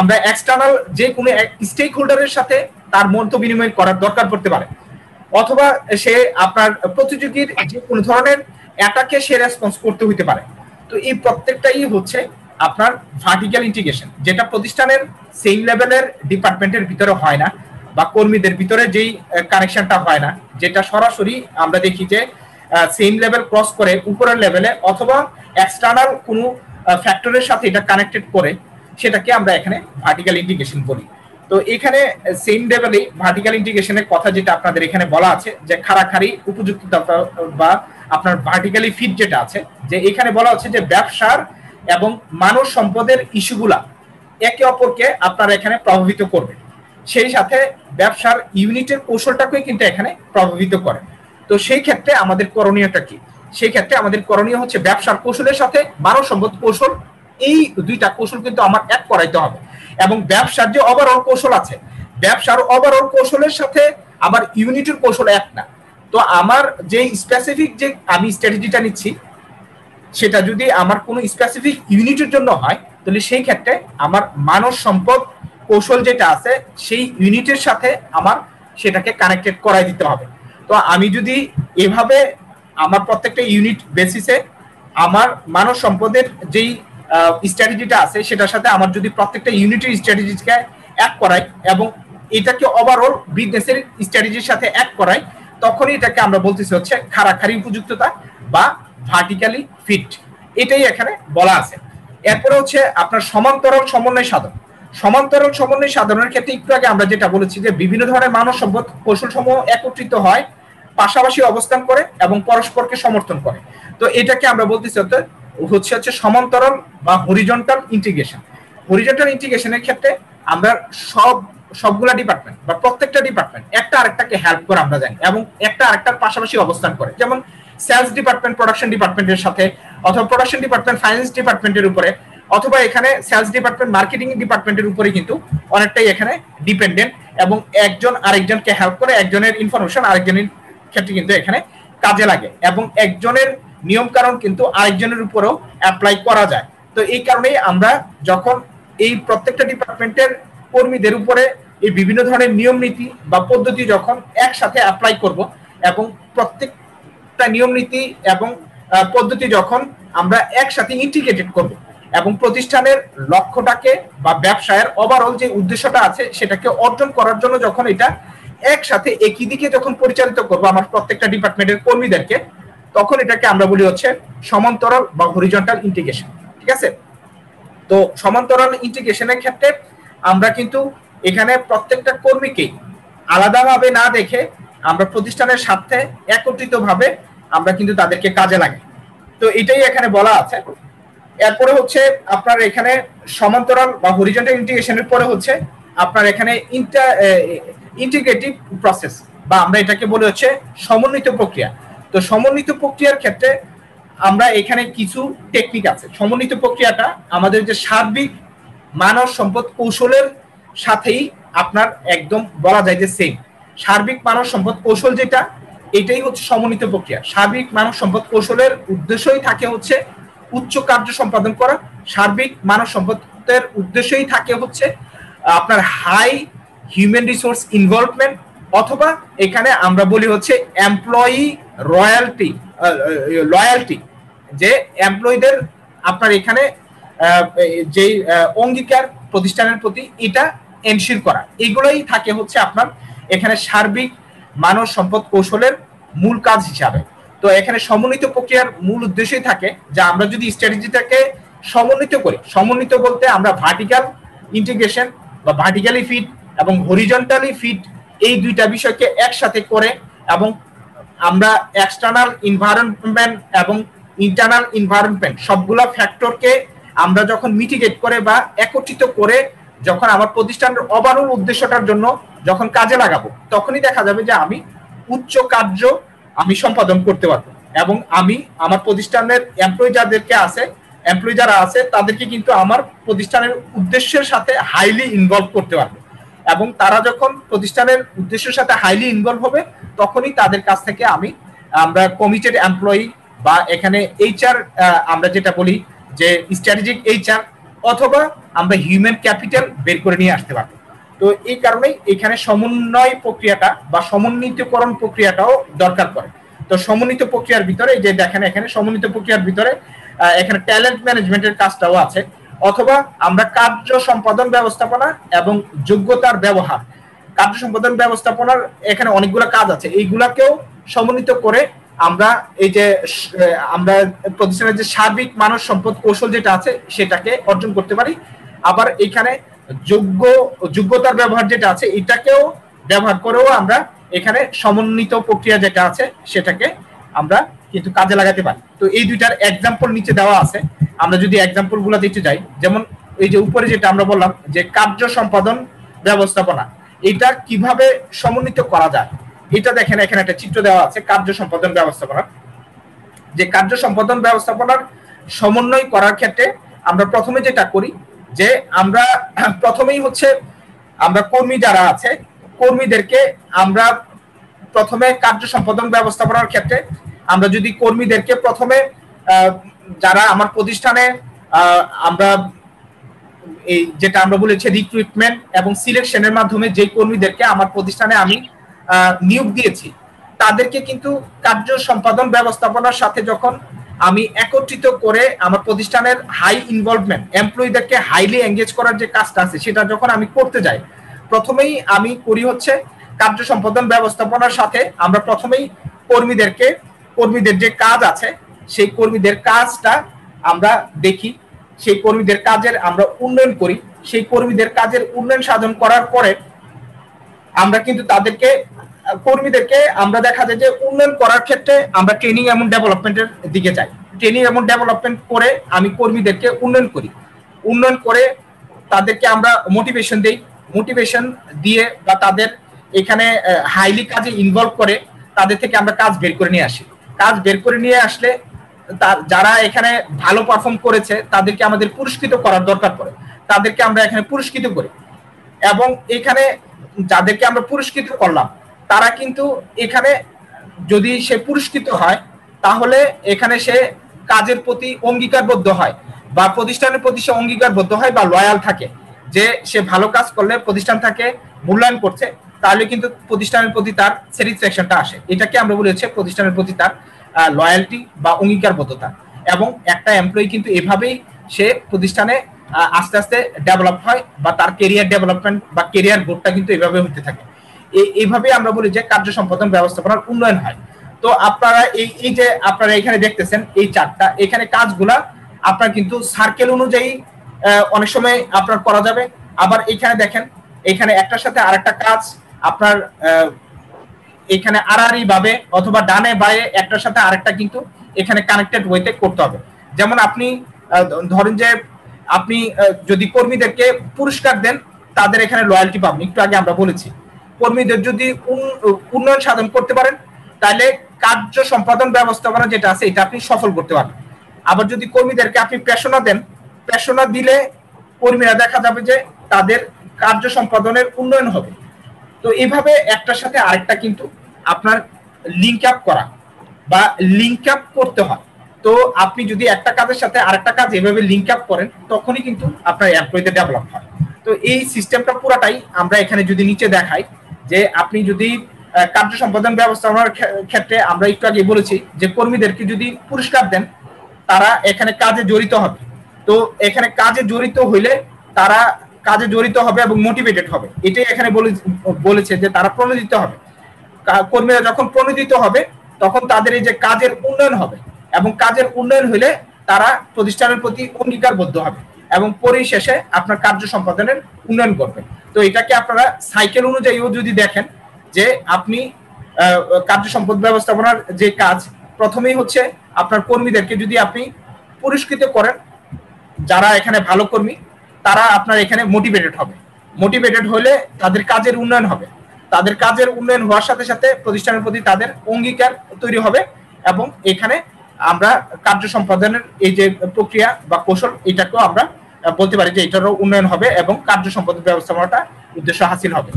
আমরা এক্সটার্নাল যে কোনো স্টেক হোল্ডারের সাথে তার মত বিনিময় করার দরকার পড়তে পারে, অথবা সে আপনার প্রতিযোগীর যে কোনো ধরনের অ্যাটাকে সে রেসপন্স করতে হইতে পারে। তো এই প্রত্যেকটাই হচ্ছে আপনার ভার্টিক্যাল ইন্টিগ্রেশন, যেটা প্রতিষ্ঠানের সেম লেভেলের ডিপার্টমেন্টের ভিতরে হয় না, বা কর্মীদের ভিতরে যেই কানেকশনটা হয় না, যেটা সরাসরি আমরা দেখি যে সেম লেভেল ক্রস করে উপরের লেভেলে অথবা এক্সটার্নাল কোনো ফ্যাক্টরের সাথে এটা কানেক্টেড করে, সেটাকে আমরা এখানে ভার্টিক্যাল ইন্টিগ্রেশন বলি। তো এখানে সেম লেভেলে ভার্টিক্যাল ইন্টিগ্রেশনের কথা যেটা আপনাদের এখানে বলা আছে যে খাড়াখাড়ি উপযুক্ততা বা আপনার ভার্টিক্যালি ফিট যেটা আছে, যে এখানে বলা হচ্ছে যে ব্যবসার এবং মানব সম্পদের ইস্যুগুলা একে অপরকে আপনারা এখানে প্রভাবিত করবে, সেই সাথে ব্যবসার ইউনিটের কৌশলটাকে কিন্তু এখানে প্রভাবিত করে। তো সেই ক্ষেত্রে আমাদের করণীয়টা কি? সেই ক্ষেত্রে আমাদের করণীয় হচ্ছে ব্যবসার কৌশলের সাথে মানব সম্পদ কৌশল, এই 2টা কৌশল কিন্তু আমার অ্যাড করাইতে হবে, এবং ব্যবসার যে ওভারঅল কৌশল আছে, ব্যবসার ওভারঅল কৌশলের সাথে আমার ইউনিটের কৌশল অ্যাড না। তো আমার যে স্পেসিফিক যে আমি স্ট্র্যাটেজিটা নিচ্ছি, সেটা যদি আমার কোনো স্পেসিফিক ইউনিটের জন্য হয়, তাহলে সেই ক্ষেত্রে আমার মানব সম্পদ কৌশল যেটা আছে সেই ইউনিটের সাথে আমার সেটাকে কানেক্টেড করায় দিতে হবে। তো আমি যদি এভাবে আমার প্রত্যেকটা ইউনিট বেসিসে আমার মানব সম্পদের যেই স্ট্র্যাটেজিটা আছে সেটার সাথে আমার যদি প্রত্যেকটা ইউনিটের স্ট্র্যাটেজিকে এক করাই এবং এটাকে ওভারঅল বিজনেসের স্ট্র্যাটেজির সাথে এক করাই, তখনই এটাকে আমরা বলতেছি হচ্ছে খাড়াখাড়ি উপযুক্ততা বা ভার্টিক্যালি ফিট, এটাই এখানে বলা আছে। এরপরে হচ্ছে আপনার সমান্তরাল সমন্বয় সাধন। সমান্তরাল সমন্বয় সাধনের ক্ষেত্রে একটু আগে আমরা যেটা বলেছি যে বিভিন্ন ধরনের মানব সম্পদ কৌশল সমূহ একত্রিত হয়, পাশাপাশি অবস্থান করে এবং পরস্পরকে সমর্থন করে। তো এটাকে আমরা বলতেছি হচ্ছে হচ্ছে সমান্তরাল বা হরিজন্টাল ইন্টিগ্রেশন। হরিজন্টাল ইন্টিগ্রেশনের ক্ষেত্রে আমরা সবগুলা ডিপার্টমেন্ট বা প্রত্যেকটা ডিপার্টমেন্ট একটা আরেকটাকে হেল্প করে আমরা জানি এবং একটা আরেকটার পাশাপাশি অবস্থান করে। যেমন সেলস ডিপার্টমেন্ট প্রোডাকশন ডিপার্টমেন্টের সাথে, অথবা প্রোডাকশন ডিপার্টমেন্ট ফাইন্যান্স ডিপার্টমেন্টের উপরে, অথবা এখানে সেলস ডিপার্টমেন্ট মার্কেটিং ডিপার্টমেন্টের উপরে কিন্তু অনেকটাই এখানে ডিপেন্ডেন্ট এবং একজন আরেকজনকে হেল্প করে, একজনের ইনফরমেশন আরেকজনের ক্ষেত্রে কিন্তু এখানে কাজে লাগে এবং একজনের নিয়ম কারণ কিন্তু আরেকজনের উপরেও অ্যাপ্লাই করা যায়। তো এই কারণেই আমরা যখন এই প্রত্যেকটা ডিপার্টমেন্টের কর্মীদের উপরে এই বিভিন্ন ধরনের নিয়ম নীতি বা পদ্ধতি যখন একসাথে অ্যাপ্লাই করব এবং প্রত্যেকটা নিয়ম নীতি এবং পদ্ধতি যখন আমরা একসাথে ইন্টিগ্রেটেড করব এবং প্রতিষ্ঠানের লক্ষ্যটাকে বা ব্যবসায়ের ওভারঅল যে উদ্দেশ্যটা আছে সেটাকে অর্জন করার জন্য যখন এটা একসাথে একই দিকে যখন পরিচালিত করব আমার প্রত্যেকটা ডিপার্টমেন্টের কর্মীদেরকে, তখন এটাকে আমরা বলি হচ্ছে সমান্তরাল বা হরিজন্টাল ইন্টিগ্রেশন। ঠিক আছে, তো সমান্তরাল ইন্টিগ্রেশনের ক্ষেত্রে আমরা কিন্তু এখানে প্রত্যেকটা কর্মীকে আলাদাভাবে না দেখে আমরা প্রতিষ্ঠানের স্বার্থে একত্রিতভাবে আমরা কিন্তু তাদেরকে কাজে লাগাই। তো এটাই এখানে বলা আছে। এরপরে হচ্ছে আপনার এখানে সমান্তরাল বা হরিজন্টাল ইন্টিগ্রেশনের পরে হচ্ছে আপনার এখানে ইন্টিগ্রেটিভ প্রসেস বা আমরা এটাকে বলি হচ্ছে সমন্বিত প্রক্রিয়া। তো সমন্বিত প্রক্রিয়ার ক্ষেত্রে আমরা এখানে কিছু টেকনিক আছে। সমন্বিত প্রক্রিয়াটা আমাদের যে সার্বিক মানব সম্পদ কৌশলের সাথেই আপনার একদম বলা যায় যে সেম সার্বিক মানব সম্পদ কৌশল যেটা, এটাই হচ্ছে সমন্বিত প্রক্রিয়া। সার্বিক মানব সম্পদ কৌশলের উদ্দেশ্যই থাকে হচ্ছে উচ্চ কার্য সম্পাদন করা, সার্বিক মানব সম্পদের উদ্দেশ্যই থাকে হচ্ছে আপনার হাই হিউম্যান রিসোর্স ইনভলভমেন্ট, অথবা এখানে আমরা বলি হচ্ছে এমপ্লয়ি লয়্যালটি, যে এমপ্লয়ীদের আপনার এখানে যে অঙ্গীকার প্রতিষ্ঠানের প্রতি এটা এনশিওর করা, এগুলোই থাকে হচ্ছে আপনার এখানে সার্বিক মানব সম্পদ কৌশলের মূল কাজ হিসাবে। তো এখানে সমন্বিত প্রক্রিয়ার মূল উদ্দেশ্যই থাকে যে আমরা যদি স্ট্র্যাটেজিটাকে সমন্বিত করি, সমন্বিত বলতে আমরা ভার্টিক্যাল ইন্টিগ্রেশন বা ভার্টিক্যালি ফিট এবং হরিজন্টালি ফিট এই দুইটা বিষয়কে একসাথে করে এবং আমরা এক্সটার্নাল এনভায়রনমেন্ট এবং ইন্টারনাল এনভায়রনমেন্ট সবগুলা ফ্যাক্টরকে আমরা যখন মিটিগেট করে বা একত্রিত করে যখন আমার প্রতিষ্ঠানের ওভারঅল উদ্দেশ্যটার জন্য যখন কাজে লাগাবো, তখনই দেখা যাবে যে আমি উচ্চ কার্য আমি সম্পাদন করতে পারবো এবং আমি আমার প্রতিষ্ঠানের এমপ্লয়ি যারা আছে তাদেরকে কিন্তু আমার প্রতিষ্ঠানের উদ্দেশ্যের সাথে হাইলি ইনভলভ করতে পারবো এবং তারা যখন প্রতিষ্ঠানের উদ্দেশ্যের সাথে হাইলি ইনভলভ হবে, তখনই তাদের কাছ থেকে আমরা কমিটেড এমপ্লয়ি বা এখানে এইচআর আমরা যেটা বলি যে স্ট্র্যাটেজিক এইচআর, অথবা আমরা হিউম্যান ক্যাপিটাল বের করে নিয়ে আসতে পারবো। তো এই কারণেই এখানে সমন্বয় প্রক্রিয়াটা বা সমন্বিতকরণ প্রক্রিয়াটাও দরকার পড়ে। তো সমন্বিত প্রক্রিয়ার ভিতরে যে দেখেন এখানে সমন্বিত প্রক্রিয়ার ভিতরে এখানে ট্যালেন্ট ম্যানেজমেন্টের কাজটাও আছে, অথবা আমরা কার্য সম্পাদন ব্যবস্থাপনা এবং যোগ্যতার ব্যবহার, কার্য সম্পাদন ব্যবস্থাপনার এখানে অনেকগুলো কাজ আছে, এইগুলাকেও সমন্বিত করে আমরা এই যে আমরা প্রতিষ্ঠানের যে সার্বিক মানব সম্পদ কৌশল যেটা আছে সেটাকে অর্জন করতে পারি। আবার এখানে যোগ্যতার ব্যবহার যেটা আছে এটাকেও ব্যবহার করেও আমরা এখানে সমন্বিত প্রক্রিয়া যেটা আছে সেটাকে আমরা কিন্তু কাজে লাগাতে পারি। তো এই দুইটার এক্সাম্পল নিচে দেওয়া আছে। আমরা যদি এক্সাম্পল গুলাতে একটু যাই, যেমন এই যে উপরে যেটা আমরা বললাম যে কার্য সম্পাদন ব্যবস্থাপনা, এটা কিভাবে সমন্বিত করা যায় এটা দেখেন এখানে একটা চিত্র দেওয়া আছে কার্য সম্পাদন ব্যবস্থাপনার। যে কার্য সম্পাদন ব্যবস্থাপনার সমন্বয় করার ক্ষেত্রে আমরা প্রথমে যেটা করি যে আমরা প্রথমেই হচ্ছে আমরা কর্মী যারা আছে কর্মীদেরকে আমরা প্রথমে কার্য সম্পাদন ব্যবস্থাপনার ক্ষেত্রে আমরা যদি কর্মীদেরকে প্রথমে যারা আমার প্রতিষ্ঠানে আমরা যেটা আমরা বলেছি রিক্রুটমেন্ট এবং সিলেকশনের মাধ্যমে যে কর্মীদেরকে আমার প্রতিষ্ঠানে আমি নিয়োগ দিয়েছি তাদেরকে কিন্তু কার্য সম্পাদন ব্যবস্থাপনার সাথে যখন আমি একত্রিত করে আমার প্রতিষ্ঠানের হাই ইনভলভমেন্ট এমপ্লয়ীদেরকে হাইলি এঙ্গেজ করার যে কাজটা আছে সেটা যখন আমি করতে যাই প্রথমেই আমি করি হচ্ছে কার্য সম্পাদন ব্যবস্থাপনার সাথে আমরা প্রথমেই কর্মীদের যে কাজ আছে সেই কর্মীদের কাজটা আমরা দেখি, সেই কর্মীদের কাজের আমরা উন্নয়ন করি, সেই কর্মীদের কাজের উন্নয়ন সাধন করার পরে আমরা কিন্তু কর্মীদেরকে আমরা দেখা যায় যে উন্নয়ন করার ক্ষেত্রে আমরা ট্রেনিং এবং ডেভেলপমেন্টের দিকে যাই। ট্রেনিং এবং ডেভেলপমেন্ট করে আমি কর্মীদেরকে উন্নয়ন করি, উন্নয়ন করে তাদেরকে আমরা মোটিভেশন দেই, মোটিভেশন দিয়ে বা তাদের এখানে হাইলি কাজে ইনভলভ করে তাদের থেকে আমরা কাজ বের করে নিয়ে আসি। কাজ বের করে নিয়ে আসলে যারা এখানে ভালো পারফর্ম করেছে তাদেরকে আমাদের পুরস্কৃত করার দরকার পড়ে, তাদেরকে আমরা এখানে পুরস্কৃত করি এবং এখানে যাদেরকে আমরা পুরস্কৃত করলাম তারা কিন্তু এখানে যদি সে পুরস্কৃত হয় তাহলে এখানে সে কাজের প্রতি অঙ্গীকারবদ্ধ হয় বা প্রতিষ্ঠানের প্রতি সে অঙ্গীকারবদ্ধ হয় বা লয়াল থাকে যে সে ভালো কাজ করলে প্রতিষ্ঠান তাকে মূল্যায়ন করছে, তাহলে কিন্তু প্রতিষ্ঠানের প্রতি তার স্যাটিসফ্যাকশনটা আসে। এটাকে আমরা বলি হচ্ছে প্রতিষ্ঠানের প্রতি তার লয়ালটি বা অঙ্গীকারবদ্ধতা। এবং একটা এমপ্লয়ি কিন্তু এভাবেই সে প্রতিষ্ঠানে আস্তে আস্তে ডেভেলপ হয় বা তার কেরিয়ার ডেভেলপমেন্ট বা কেরিয়ার গ্রোথটা কিন্তু এভাবে হতে থাকে। এইভাবে আমরা বলি যে কার্য সম্পাদন ব্যবস্থাপনার উন্নয়ন হয়। তো আপনারা এই যে আপনারা এখানে দেখতেছেন এই চারটা, এখানে কাজগুলা আপনার কিন্তু সার্কেল অনুযায়ী অনেক সময় আপনার করা যাবে। আবার এখানে দেখেন এখানে একটার সাথে আরেকটা কাজ আপনার এখানে আড়াআড়ি ভাবে অথবা ডানে বায়ে একটার সাথে আরেকটা কিন্তু এখানে কানেক্টেড ওয়েতে করতে হবে। যেমন আপনি ধরেন যে আপনি যদি কর্মীদেরকে পুরস্কার দেন তাদের এখানে লয়ালটি পাবেন, একটু আগে আমরা বলেছি। কর্মীদের যদি উন্নয়ন সাধন করতে পারেন তাহলে কার্য সম্পাদন ব্যবস্থাপনা যেটা আছে এটা আপনি সফল করতে পারবেন। আবার যদি কর্মীদেরকে আপনি প্রেষণা দেন, প্রেষণা দিলে কর্মীরা দেখা যাবে যে তাদের কার্য সম্পাদনের উন্নয়ন হবে। তো এইভাবে একটার সাথে আরেকটা কিন্তু আপনার লিঙ্ক আপ করা বা লিঙ্ক আপ করতে হয়। তো আপনি যদি একটা কাজের সাথে আরেকটা কাজ এভাবে লিঙ্ক আপ করেন তখনই কিন্তু আপনার এমপ্লয়ীদের ডেভেলপ হয়। তো এই সিস্টেমটা পুরাটাই আমরা এখানে যদি নিচে দেখাই যে আপনি যদি কার্য সম্পাদন ব্যবস্থাপনার ক্ষেত্রে আমরা একটু আগে বলেছি যে কর্মীদেরকে যদি পুরস্কার দেন তারা এখানে কাজে জড়িত হবে। তো এখানে কাজে জড়িত হইলে তারা কাজে জড়িত হবে এবং মোটিভেটেড হবে, এটাই এখানে বলেছে যে তারা প্রণোদিত হবে। কর্মীরা যখন প্রণোদিত হবে তখন তাদের এই যে কাজের উন্নয়ন হবে এবং কাজের উন্নয়ন হলে তারা প্রতিষ্ঠানের প্রতি অঙ্গীকারবদ্ধ হবে এবং পরিশেষে আপনার কার্য সম্পাদনের উন্নয়ন করবে। তো এটাকে আপনারা সাইকেল অনুযায়ীও যদি দেখেন যে আপনি কার্য সম্পদ ব্যবস্থাপনার যে কাজ প্রথমেই হচ্ছে আপনার কর্মীদেরকে যদি আপনি পুরস্কৃত করেন, যারা এখানে ভালো কর্মী তারা আপনার এখানে মোটিভেটেড হবে, মোটিভেটেড হলে তাদের কাজের উন্নয়ন হবে, তাদের কাজের উন্নয়ন হওয়ার সাথে সাথে প্রতিষ্ঠানের প্রতি তাদের অঙ্গীকার তৈরি হবে এবং এখানে আমরা কার্য সম্পাদনের এই যে প্রক্রিয়া বা কৌশল এটাকেও আমরা বলতে পারি যে এটারও উন্নয়ন হবে এবং কার্য সম্পাদন ব্যবস্থাপনাটা উদ্দেশ্য হাসিল হবে।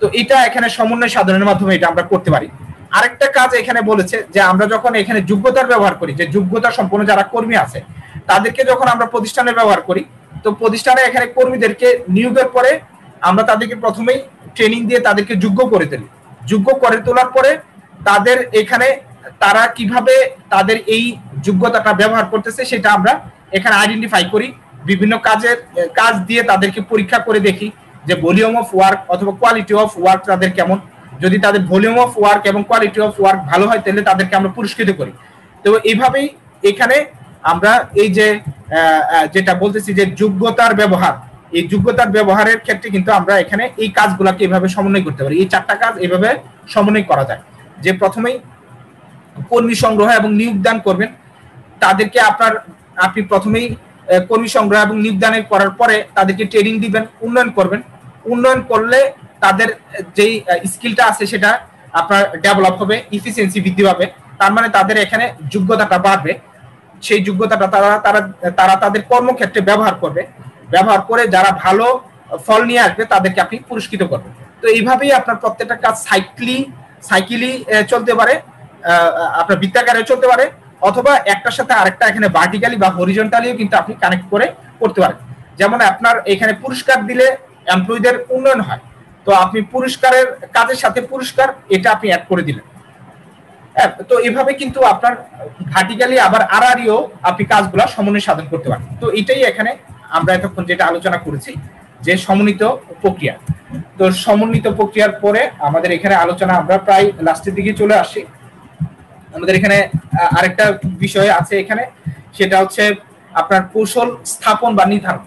তো এটা এখানে সমন্বয় সাধনের মাধ্যমে এটা আমরা করতে পারি। আরেকটা কাজ এখানে বলেছে যে আমরা যখন এখানে যোগ্যতার ব্যবহার করি, যে যোগ্যতা সম্পন্ন যারা কর্মী আছে তাদেরকে যখন আমরা প্রতিষ্ঠানে ব্যবহার করি, তো প্রতিষ্ঠানে এখানে কর্মীদেরকে নিয়োগের পরে আমরা তাদেরকে প্রথমেই ট্রেনিং দিয়ে তাদেরকে যোগ্য করে তুলি। যোগ্য করে তোলার পরে তাদের এখানে তারা কিভাবে তাদের এই যোগ্যতাটা ব্যবহার করতেছে সেটা আমরা এখানে আইডেন্টিফাই করি। বিভিন্ন কাজ দিয়ে তাদেরকে পরীক্ষা করে দেখি যে ভলিউম অফ ওয়ার্ক অথবা কোয়ালিটি অফ ওয়ার্ক তাদের কেমন। যদি তাদের ভলিউম অফ ওয়ার্ক এবং কোয়ালিটি অফ ওয়ার্ক ভালো হয় তাহলে তাদেরকে আমরা পুরস্কৃত করি। তো এইভাবেই এখানে আমরা এই যে যেটা বলতেছি যে যোগ্যতার ব্যবহার, এই যোগ্যতার ব্যবহারের ক্ষেত্রে কিন্তু আমরা এখানে এই কাজগুলোকে এভাবে সমন্বয় করতে পারি। এই চারটা কাজ এভাবে সমন্বয় করা যায় যে প্রথমেই কর্মী সংগ্রহ এবং নিয়োগদান করবেন, তাদেরকে আপনি প্রথমেই কর্মী সংগ্রহ এবং নিয়োগদান করার পরে তাদেরকে ট্রেনিং দিবেন, উন্নয়ন করবেন, উন্নয়ন করলে তাদের যেই স্কিলটা আছে সেটা আপনার ডেভেলপ হবে, এফিসিয়েন্সি বৃদ্ধি পাবে, তার মানে তাদের এখানে যোগ্যতাটা বাড়বে। সেই যোগ্যতাটা তারা তাদের কর্মক্ষেত্রে ব্যবহার করবে, ব্যবহার করে যারা ভালো ফল নিয়ে আসবে তাদেরকে আপনি পুরস্কৃত করবেন। তো এইভাবেই আপনার প্রত্যেকটা কাজ সাইকেলি চলতে পারে, আপনার বৃত্তাকারে চলতে পারে অথবা একটার সাথে আরেকটা এখানে ভার্টিক্যালি বা হরিজন্টালিও কিন্তু আপনি কানেক্ট করে করতে পারেন। যেমন আপনার এখানে পুরস্কার দিলে এমপ্লয়ীদের উন্নয়ন হয়, তো আপনি পুরস্কারের কাজের সাথে পুরস্কার এটা আপনি অ্যাড করে দিলেন। তো এভাবে কিন্তু আপনার ভার্টিক্যালি আবার আরআরিও আপনি কাজগুলা সমন্বয় সাধন করতে পারেন। তো এটাই এখানে আমরা এতক্ষণ যেটা আলোচনা করেছি যে সমন্বিত প্রক্রিয়া। তো সমন্বিত প্রক্রিয়ার পরে আমাদের এখানে আলোচনা আমরা প্রায় লাস্টের দিকে চলে আসি। আমাদের এখানে আরেকটা বিষয় আছে এখানে, সেটা হচ্ছে আপনার কৌশল স্থাপন বা নির্ধারণ।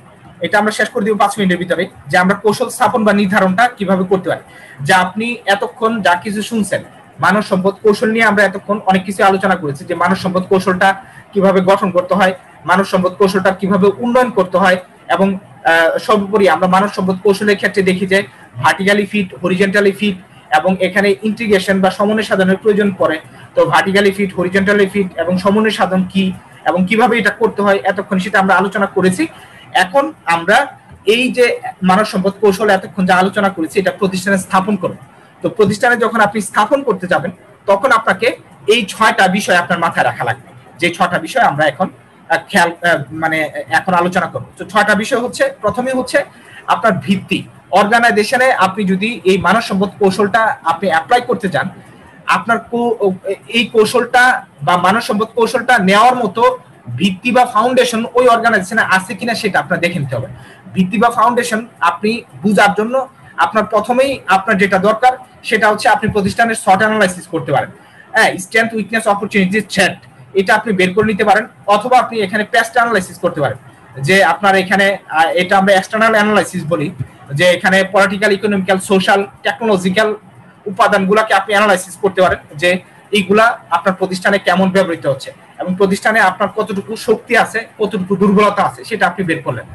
এটা আমরা শেষ করে দিব 5 মিনিটের ভিতরে, যে আমরা কৌশল স্থাপন বা নির্ধারণটা কিভাবে করতে পারি। যে আপনি এতক্ষণ যা কিছু শুনছেন মানব সম্পদ কৌশল নিয়ে আমরা এতক্ষণ অনেক কিছু আলোচনা করেছি, যে মানব সম্পদ কৌশলটা কিভাবে গঠন করতে হয়, মানব সম্পদ কৌশলটা কিভাবে উন্নয়ন করতে হয়, এবং সর্বোপরি আমরা মানব সম্পদ কৌশলের ক্ষেত্রে দেখি যে ভার্টিক্যালি ফিট, হরিজন্টালি ফিট, এবং এখানে ইন্টিগ্রেশন বা সমন্বয় সাধনের প্রয়োজন পড়ে। তো ভার্টিক্যালি ফিট, হরিজন্টালি ফিট এবং সমন্বয় সাধন কি এবং কিভাবে এটা করতে হয় এতক্ষণ সেটা আমরা আলোচনা করেছি। এখন আমরা এই যে মানব সম্পদ কৌশল এতক্ষণ যা আলোচনা করেছি এটা প্রতিষ্ঠানে স্থাপন করব। তো প্রতিষ্ঠানে যখন আপনি স্থাপন করতে যাবেন তখন আপনাকে এই 6টা বিষয় আপনার মাথায় রাখা লাগবে, যে 6টা বিষয় আমরা এখন এখন আলোচনা করব। তো 6টা বিষয় হচ্ছে, প্রথমে হচ্ছে আপনার ভিত্তি। অর্গানাইজেশনে আপনি যদি এই মানব সম্পদ কৌশলটা আপনি অ্যাপ্লাই করতে যান, আপনার এই কৌশলটা বা মানব সম্পদ কৌশলটা নেওয়ার মতো ভিত্তি বা ফাউন্ডেশন ওই অর্গানাইজেশনে আছে কিনা সেটা আপনার দেখে নিতে হবে। ভিত্তি বা ফাউন্ডেশন আপনি বুঝার জন্য আপনার প্রথমেই আপনার যেটা দরকার সেটা হচ্ছে আপনি প্রতিষ্ঠানের SWOT অ্যানালাইসিস করতে পারেন। হ্যাঁ, স্ট্রেংথ, উইকনেস, অপরচুনিটি, থ্রেট, এটা আপনি বের করে নিতে পারেন। অথবা আপনি এখানে পেস্ট অ্যানালাইসিস করতে পারেন, যে আপনার এখানে এটা আমরা এক্সটার্নাল অ্যানালাইসিস বলি, যে এখানে পলিটিক্যাল, ইকোনমিক্যাল, সোশ্যাল, টেকনোলজিক্যাল উপাদানগুলোকে আপনি অ্যানালাইসিস করতে পারেন, যে এইগুলা আপনার প্রতিষ্ঠানে কেমন ব্যবহৃত হচ্ছে এবং প্রতিষ্ঠানে আপনার কতটুকু শক্তি আছে, কতটুকু দুর্বলতা আছে সেটা আপনি বের করলেন।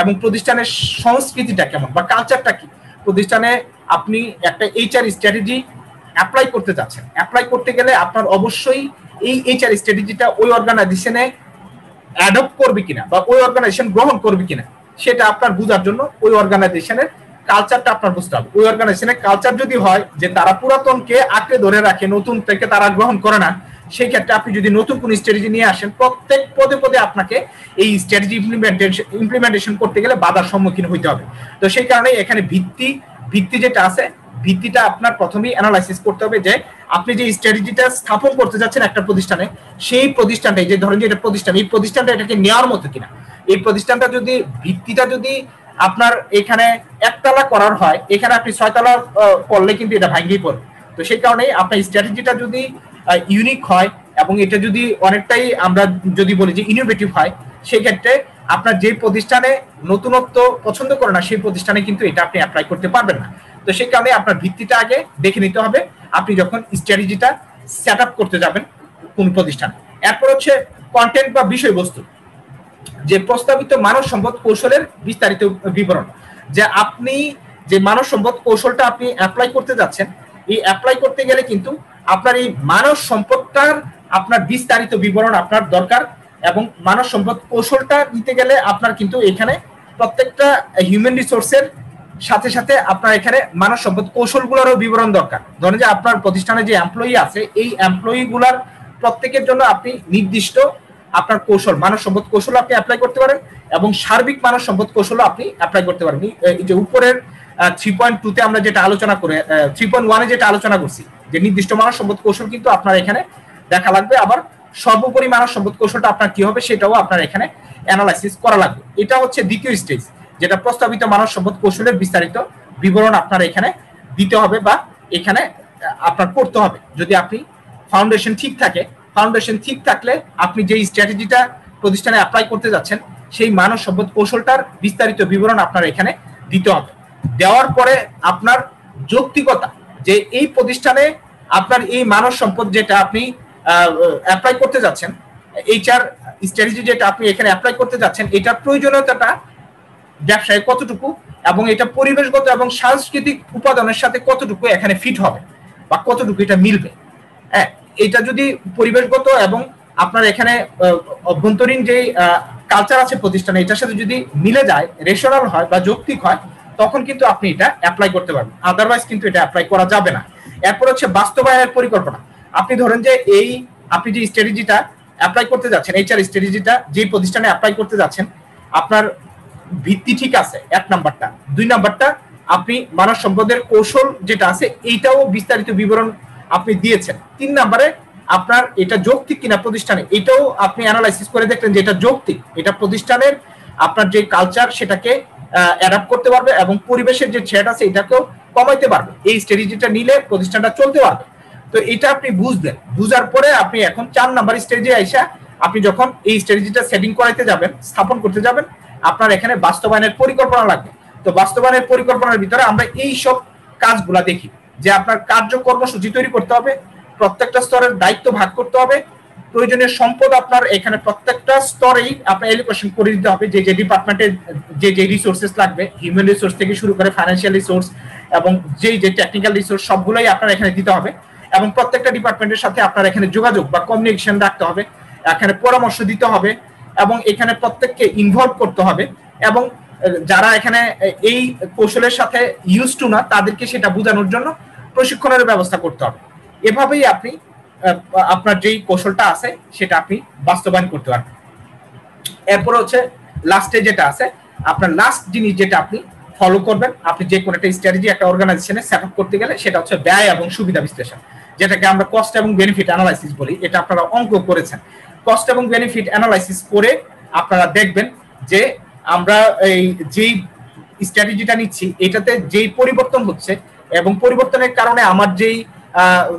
এবং প্রতিষ্ঠানের সংস্কৃতিটা কেমন বা কালচারটা কি, প্রতিষ্ঠানে আপনি একটা HR স্ট্র্যাটেজি অ্যাপ্লাই করতে যাচ্ছেন, অ্যাপ্লাই করতে গেলে আপনার অবশ্যই এই HR স্ট্র্যাটেজিটা ওই অর্গানাইজেশনে অ্যাডপ্ট করবে কিনা বা ওই অর্গানাইজেশন গ্রহণ করবে কিনা সেটা আপনার বোঝার জন্য ওই অর্গানাইজেশনের কালচারটা আপনার বুঝতে হবে। ওই অর্গানাইজেশনের কালচার যদি হয় যে তারা পুরাতনকে আঁকড়ে ধরে রাখে, নতুনটাকে তারা গ্রহণ করে না, সেই ক্ষেত্রে আপনি যদি নতুন কোন স্ট্র্যাটেজি নিয়ে আসেন প্রত্যেক পদে পদে আপনাকে এই স্ট্র্যাটেজি ইমপ্লিমেন্টেশন করতে গেলে বাধার সম্মুখীন হইতে হবে। তো সেই কারণে এখানে ভিত্তি যেটা আছে ভিত্তিটা আপনার প্রথমেই অ্যানালাইসিস করতে হবে, যে আপনি যে স্ট্র্যাটেজিটা স্থাপন করতে যাচ্ছেন একটা প্রতিষ্ঠানে, সেই প্রতিষ্ঠানটা, যে ধরেন যে এটা প্রতিষ্ঠান, এই প্রতিষ্ঠানটা এটাকে নেওয়ার মতো কিনা। এই প্রতিষ্ঠানটা যদি ভিত্তিটা যদি আপনার এখানে একতলা করার হয়, এখানে আপনি 6তলা করলে কিন্তু এটা ভাঙিয়ে পড়বে। তো সেই কারণে আপনার স্ট্র্যাটেজিটা যদি ইউনিক হয় এবং এটা যদি অনেকটাই আমরা যদি বলি যে ইনোভেটিভ হয়, সেক্ষেত্রে আপনার যে প্রতিষ্ঠানে নতুনত্ব পছন্দ করে না সেই প্রতিষ্ঠানে কিন্তু এটা আপনি অ্যাপ্লাই করতে পারবেন না। তো সেই কারণে আপনার ভিত্তিটা আগে দেখে নিতে হবে আপনি যখন স্ট্র্যাটেজিটা সেট আপ করতে যাবেন কোন প্রতিষ্ঠানে। এরপর হচ্ছে কন্টেন্ট বা বিষয়বস্তু, যে প্রস্তাবিত মানব সম্পদ কৌশলের বিস্তারিত বিবরণ। যে আপনি যে মানব সম্পদ কৌশলটা আপনি অ্যাপ্লাই করতে যাচ্ছেন, এই অ্যাপ্লাই করতে গেলে কিন্তু আপনার এই মানব সম্পদটার আপনার বিস্তারিত বিবরণ আপনার দরকার। এবং মানব সম্পদ কৌশলটা নিতে গেলে আপনার কিন্তু এখানে প্রত্যেকটা হিউম্যান রিসোর্সের সাথে সাথে আপনার এখানে মানব সম্পদ কৌশলগুলোরও বিবরণ দরকার। ধরেন যে আপনার প্রতিষ্ঠানে যে এমপ্লয়ি আছে, এই এমপ্লয়িগুলার প্রত্যেকের জন্য আপনি নির্দিষ্ট আপনার কৌশল, মানব সম্পদ কৌশল আপনি অ্যাপ্লাই করতে পারেন এবং সার্বিক মানব সম্পদ কৌশলও আপনি অ্যাপ্লাই করতে পারেন। যে উপরের 3.2-তে আমরা যেটা আলোচনা করে 3.1-এ যেটা আলোচনা করছি, যে নির্দিষ্ট মানব সম্পদ কৌশল কিন্তু আপনার এখানে দেখা লাগবে। আবার সর্বোপরি মানব সম্পদ কৌশলটা আপনার কি হবে সেটাও আপনার এখানে অ্যানালাইসিস করা লাগবে। এটা হচ্ছে দ্বিতীয় স্টেজ, যেটা প্রস্তাবিত মানব সম্পদ কৌশলের বিস্তারিত বিবরণ আপনার এখানে দিতে হবে বা এখানে আপনার করতে হবে। যদি আপনি ফাউন্ডেশন ঠিক থাকে, ফাউন্ডেশন ঠিক থাকলে আপনি যে স্ট্র্যাটেজিটা প্রতিষ্ঠানে অ্যাপ্লাই করতে যাচ্ছেন সেই মানব সম্পদ কৌশলটার বিস্তারিত বিবরণ আপনার এখানে দিতে হবে। দেওয়ার পরে আপনার যৌক্তিকতা, যে এই প্রতিষ্ঠানে আপনার এই মানব সম্পদ যেটা আপনি অ্যাপ্লাই করতে যাচ্ছেন, HR স্ট্র্যাটেজি যেটা আপনি এখানে অ্যাপ্লাই করতে যাচ্ছেন, এটার প্রয়োজনীয়তাটা ব্যবসায় কতটুকু এবং এটা পরিবেশগত এবং সাংস্কৃতিক উপাদানের সাথে কতটুকু এখানে ফিট হবে বা কতটুকু এটা মিলবে। হ্যাঁ, এটা যদি পরিবেশগত এবং আপনার এখানে অভ্যন্তরীণ যে কালচার আছে প্রতিষ্ঠানে এটার সাথে যদি মিলে যায়, রেশনাল হয় বা যৌক্তিক হয়, তখন কিন্তু আপনি এটা অ্যাপ্লাই করতে পারবেন। আদারওয়াইজ কিন্তু এটা অ্যাপ্লাই করা যাবে না। এরপর হচ্ছে বাস্তবায়নের পরিকল্পনা। আপনি ধরেন যে এই আপনি যে স্ট্র্যাটেজিটা অ্যাপ্লাই করতে যাচ্ছেন, HR স্ট্র্যাটেজিটা যে প্রতিষ্ঠানে অ্যাপ্লাই করতে যাচ্ছেন, আপনার ভিত্তি ঠিক আছে এক নাম্বারটা। দুই নাম্বারটা আপনি মানব সম্পদের কৌশল যেটা আছে এইটাও বিস্তারিত বিবরণ আপনি দিয়েছেন। তিন নাম্বারে আপনার এটা যৌক্তিক কিনা প্রতিষ্ঠানে এটাও আপনি অ্যানালাইসিস করে দেখলেন যে এটা যৌক্তিক, এটা প্রতিষ্ঠানের আপনার যে কালচার সেটাকে অ্যাডাপ্ট করতে পারবে এবং পরিবেশের যে থ্রেট আছে এটাকেও কমাইতে পারবে, এই স্ট্র্যাটেজিটা নিলে প্রতিষ্ঠানটা চলতে পারবে। তো এটা আপনি বুঝলেন, বুঝার পরে আপনি এখন চার নাম্বার স্টেজে আইসা আপনি যখন এই স্ট্র্যাটেজিটা সেটিং করাইতে যাবেন, স্থাপন করতে যাবেন, আপনার এখানে বাস্তবায়নের পরিকল্পনা লাগবে। তো বাস্তবায়নের পরিকল্পনার ভিতরে আমরা এই সব কাজগুলা দেখি যে আপনার কার্যকর্মসূচি তৈরি করতে হবে, প্রত্যেকটা স্তরের দায়িত্ব ভাগ করতে হবে, প্রয়োজনীয় সম্পদ আপনার এখানে প্রত্যেকটা স্তরেই আপনার অ্যালোকেশন করে দিতে হবে, যে যে ডিপার্টমেন্টে যে যে রিসোর্সেস লাগবে, হিউম্যান রিসোর্স থেকে শুরু করে ফাইন্যান্সিয়াল রিসোর্স এবং যে যে টেকনিক্যাল রিসোর্স সবগুলোই আপনার এখানে দিতে হবে এবং প্রত্যেকটা ডিপার্টমেন্টের সাথে আপনার এখানে যোগাযোগ বা কমিউনিকেশন রাখতে হবে, এখানে পরামর্শ দিতে হবে এবং এখানে প্রত্যেককে ইনভলভ করতে হবে এবং যারা এখানে এই কৌশলের সাথে ইউজ টু না তাদেরকে সেটা বোঝানোর জন্য প্রশিক্ষণের ব্যবস্থা করতে হবে। এভাবেই আপনি আপনার যেই কৌশলটা আছে সেটা আপনি বাস্তবায়ন করতে পারবেন। এরপর হচ্ছে লাস্টে যেটা আছে আপনার লাস্ট জিনিস যেটা আপনি ফলো করবেন, আপনি যে কোনো একটা স্ট্র্যাটেজি একটা অর্গানাইজেশনে সেট আপ করতে গেলে সেটা হচ্ছে ব্যয় এবং সুবিধা বিশ্লেষণ, যেটাকে আমরা কস্ট এবং বেনিফিট অ্যানালাইসিস বলি। এটা আপনারা অঙ্ক করেছেন, কস্ট এবং বেনিফিট অ্যানালাইসিস করে আপনারা দেখবেন যে আমরা এই যেই স্ট্র্যাটেজিটা নিচ্ছি এটাতে যেই পরিবর্তন হচ্ছে এবং পরিবর্তনের কারণে আমার যেই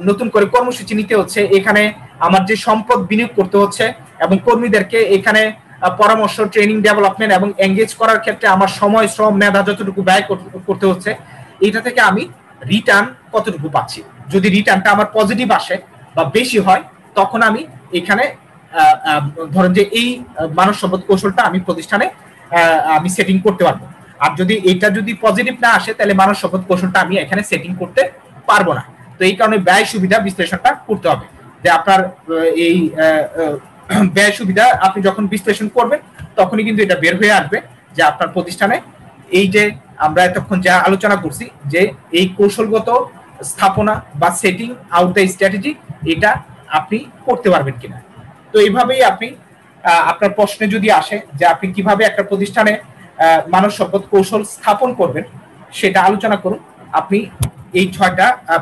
নতুন করে কর্মসূচি নিতে হচ্ছে, এখানে আমার যে সম্পদ বিনিয়োগ করতে হচ্ছে এবং কর্মীদেরকে এখানে পরামর্শ, ট্রেনিং, ডেভেলপমেন্ট এবং এঙ্গেজ করার ক্ষেত্রে আমার সময়, শ্রম, মেধা যতটুকু ব্যয় করতে হচ্ছে এটা থেকে আমি রিটার্ন কতটুকু পাচ্ছি। যদি রিটার্নটা আমার পজিটিভ আসে বা বেশি হয় তখন আমি এখানে ধরেন যে এই মানব সম্পদ কৌশলটা আমি প্রতিষ্ঠানে আমি সেটিং করতে পারবো। আর যদি এটা যদি পজিটিভ না আসে তাহলে মানব সম্পদ কৌশলটা আমি এখানে সেটিং করতে পারবো না। তো এই কারণে ব্যয় সুবিধা বিশ্লেষণটা করতে হবে, যে আপনার এই ব্যয় সুবিধা আপনি যখন বিশ্লেষণ করবেন তখনই কিন্তু এটা বের হয়ে আসবে যে আপনার প্রতিষ্ঠানে এই যে আমরা এতক্ষণ যা আলোচনা করছি যে এই কৌশলগত স্থাপনা বা সেটিং আউট দ্য স্ট্র্যাটেজি এটা আপনি করতে পারবেন কিনা। তো এইভাবেই আপনি আপনার প্রশ্নে যদি আসে যে আপনি কিভাবে একটা প্রতিষ্ঠানে মানব সম্পদ কৌশল স্থাপন করবেন সেটা আলোচনা করুন, আপনি এই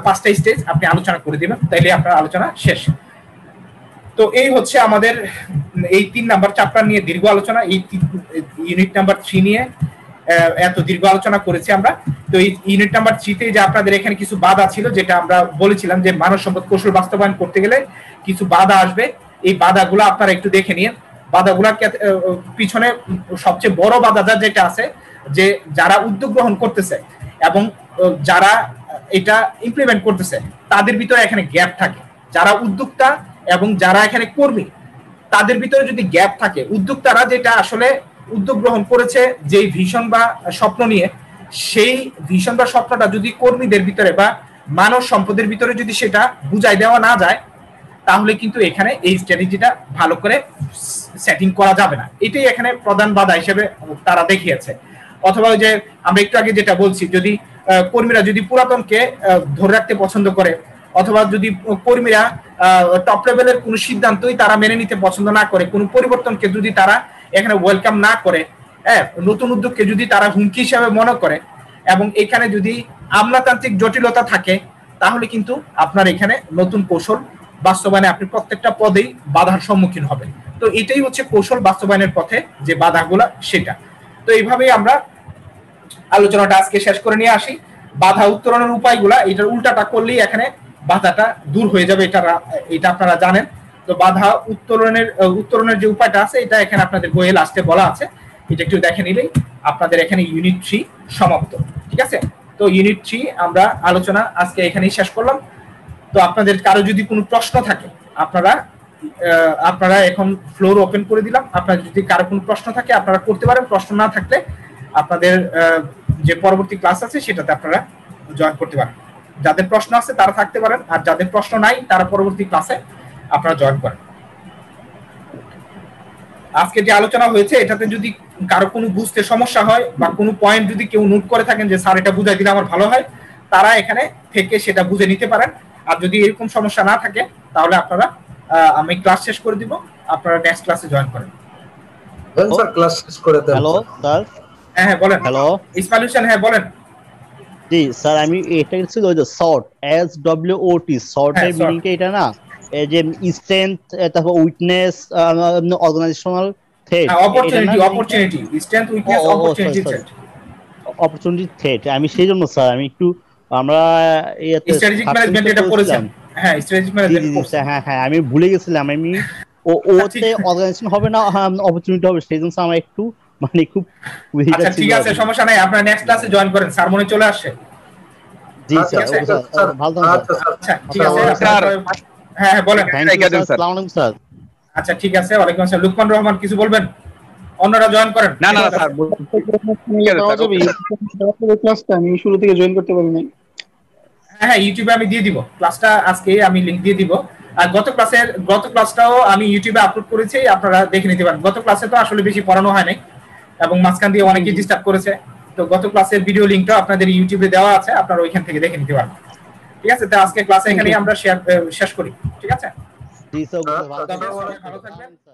পাঁচটা স্টেজ আপনি আলোচনা করে দেবেন, তাইলে আপনার আলোচনা শেষ। তো এই হচ্ছে আমাদের এই 3 নাম্বার চ্যাপ্টার নিয়ে দীর্ঘ আলোচনা, এই ইউনিট নাম্বার 3 নিয়ে এত দীর্ঘ আলোচনা করেছি আমরা। তো এই ইউনিট নাম্বার 3-তে যে আপনাদের এখানে কিছু বাধা ছিল, যেটা আমরা বলেছিলাম যে মানব সম্পদ কৌশল বাস্তবায়ন করতে গেলে কিছু বাধা আসবে, এই বাধাগুলো আপনারা একটু দেখে নিন। বাধাগুলোর পিছনে সবচেয়ে বড় বাধা যেটা আছে যে যারা উদ্যোগ গ্রহণ করতেছে এবং যারা এটা ইমপ্লিমেন্ট করতেছে তাদের ভিতরে এখানে গ্যাপ থাকে। যারা উদ্যোক্তা এবং যারা এখানে কর্মী তাদের ভিতরে যদি গ্যাপ থাকে, উদ্যোক্তারা যেটা আসলে উদ্যোগ গ্রহণ করেছে যেই ভিশন বা স্বপ্ন নিয়ে, সেই ভিশন বা স্বপ্নটা যদি কর্মীদের ভিতরে বা মানব সম্পদের ভিতরে যদি সেটা বুঝাই দেওয়া না যায় তাহলে কিন্তু এখানে এই স্ট্র্যাটেজিটা ভালো করে সেটিং করা যাবে না। এটাই এখানে প্রধান বাধা হিসেবে তারা দেখিয়েছে। অথবা যে আমরা একটু আগে যেটা বলছি, যদি কর্মীরা যদি পুরাতনকে ধরে রাখতে পছন্দ করে অথবা যদি কর্মীরা টপ লেভেলের কোনো সিদ্ধান্তই তারা মেনে নিতে পছন্দ না করে, কোনো পরিবর্তনকে যদি তারা এখানে ওয়েলকাম না করে, নতুন উদ্যোগকে যদি তারা হুমকি হিসাবে মনে করে এবং এখানে যদি আমলাতান্ত্রিক জটিলতা থাকে, তাহলে কিন্তু আপনার এখানে নতুন কৌশল বাস্তবায়নে আপনি প্রত্যেকটা পদেই বাধার সম্মুখীন হবেন। তো এটাই হচ্ছে কৌশল বাস্তবায়নের পথে যে বাধাগুলা সেটা। তো এইভাবেই আমরা আলোচনাটা আজকে শেষ করে নিয়ে আসি। বাধা উত্তরণের উপায়গুলা, এটার উল্টাটা করলেই এখানে বাধাটা দূর হয়ে যাবে, এটা আপনারা জানেন। তো বাধা উত্তরণের যে উপায়টা আছে এটা এখানে আপনাদের বইয়ে লাস্টে বলা আছে, এটা একটু দেখে নিলেই আপনাদের এখানে ইউনিট 3 সমাপ্ত। ঠিক আছে, তো ইউনিট 3 আমরা আলোচনা আজকে এখানেই শেষ করলাম। তো আপনাদের কারো যদি কোনো প্রশ্ন থাকে, আপনারা এখন ফ্লোর ওপেন করে দিলাম, আপনারা যদি কারো কোনো প্রশ্ন থাকে আপনারা করতে পারেন, প্রশ্ন না থাকলে আপনাদের যে পরবর্তী ক্লাস আছে সেটাতে আপনারা জয়েন করতে পারেন। যাদের প্রশ্ন আছে তারা থাকতে পারেন, আর যাদের প্রশ্ন নাই তারা পরবর্তী ক্লাসে আপনারা জয়েন করেন। আজকে যে আলোচনা হয়েছে এটাতে যদি কারো কোনো বুঝতে সমস্যা হয় বা কোনো পয়েন্ট যদি কেউ নোট করে থাকেন যে স্যার এটা বুঝাই দিলে আমার ভালো হয়, তারা এখানে থেকে সেটা বুঝে নিতে পারেন। আর যদি এরকম সমস্যা না থাকে তাহলে আপনারা আমি ক্লাস শেষ করে দিব, আপনারা নেক্সট ক্লাসে জয়েন করেন। হ্যাঁ বলেন। হ্যালো ইসমাইলুশন হ্যাঁ বলেন। জি স্যার আমি এটা ছিল যে short S W O T short এর মিনিং কি এটা না এই যে স্ট্রেংথ তারপর weakness organisational threat opportunity opportunity strength weakness opportunity threat opportunity threat আমি সেইজন্য স্যার আমি একটু আমরা এইতে স্ট্র্যাটেজিক ম্যানেজমেন্ট এটা পড়েছেন। হ্যাঁ স্ট্র্যাটেজিক ম্যানেজমেন্ট হ্যাঁ হ্যাঁ আমি ভুলে গেছিলাম আমি ও ওতে অর্গানাইজেশন হবে না অপরচুনিটি হবে সেইজন্য আমরা একটু মানে খুব আচ্ছা ঠিক আছে সমস্যা নাই আপনারা নেক্সট ক্লাসে জয়েন করেন স্যার মনে চলে আসে। জি স্যার ভালো আচ্ছা ঠিক আছে স্যার হ্যাঁ বলেন আসসালামু আলাইকুম স্যার। আচ্ছা ঠিক আছে ওয়ালাইকুম আসসালাম। লুকমান রহমান কিছু বলবেন অন্যরা জয়েন করেন। না না স্যার ক্লাসটা আমি শুরু থেকে জয়েন করতে পারি নাই। হ্যাঁ ইউটিউবে আমি দিয়ে দিব ক্লাসটা আজকে আমি লিংক দিয়ে দিব আর গত ক্লাসটাও আমি ইউটিউবে আপলোড করেছি আপনারা দেখে নিতে পারেন। গত ক্লাসে তো আসলে বেশি পড়ানো হয় নাই এবং মাঝখান দিয়ে অনেকেই ডিস্টার্ব করেছে তো গত ক্লাসের ভিডিও লিংকটা আপনাদের ইউটিউবে দেওয়া আছে আপনারা ওইখান থেকে দেখে নিতে পারবেন। ঠিক আছে তো আজকে ক্লাস এখানেই আমরা শেষ করি। ঠিক আছে জি স্যার ভালো থাকবেন।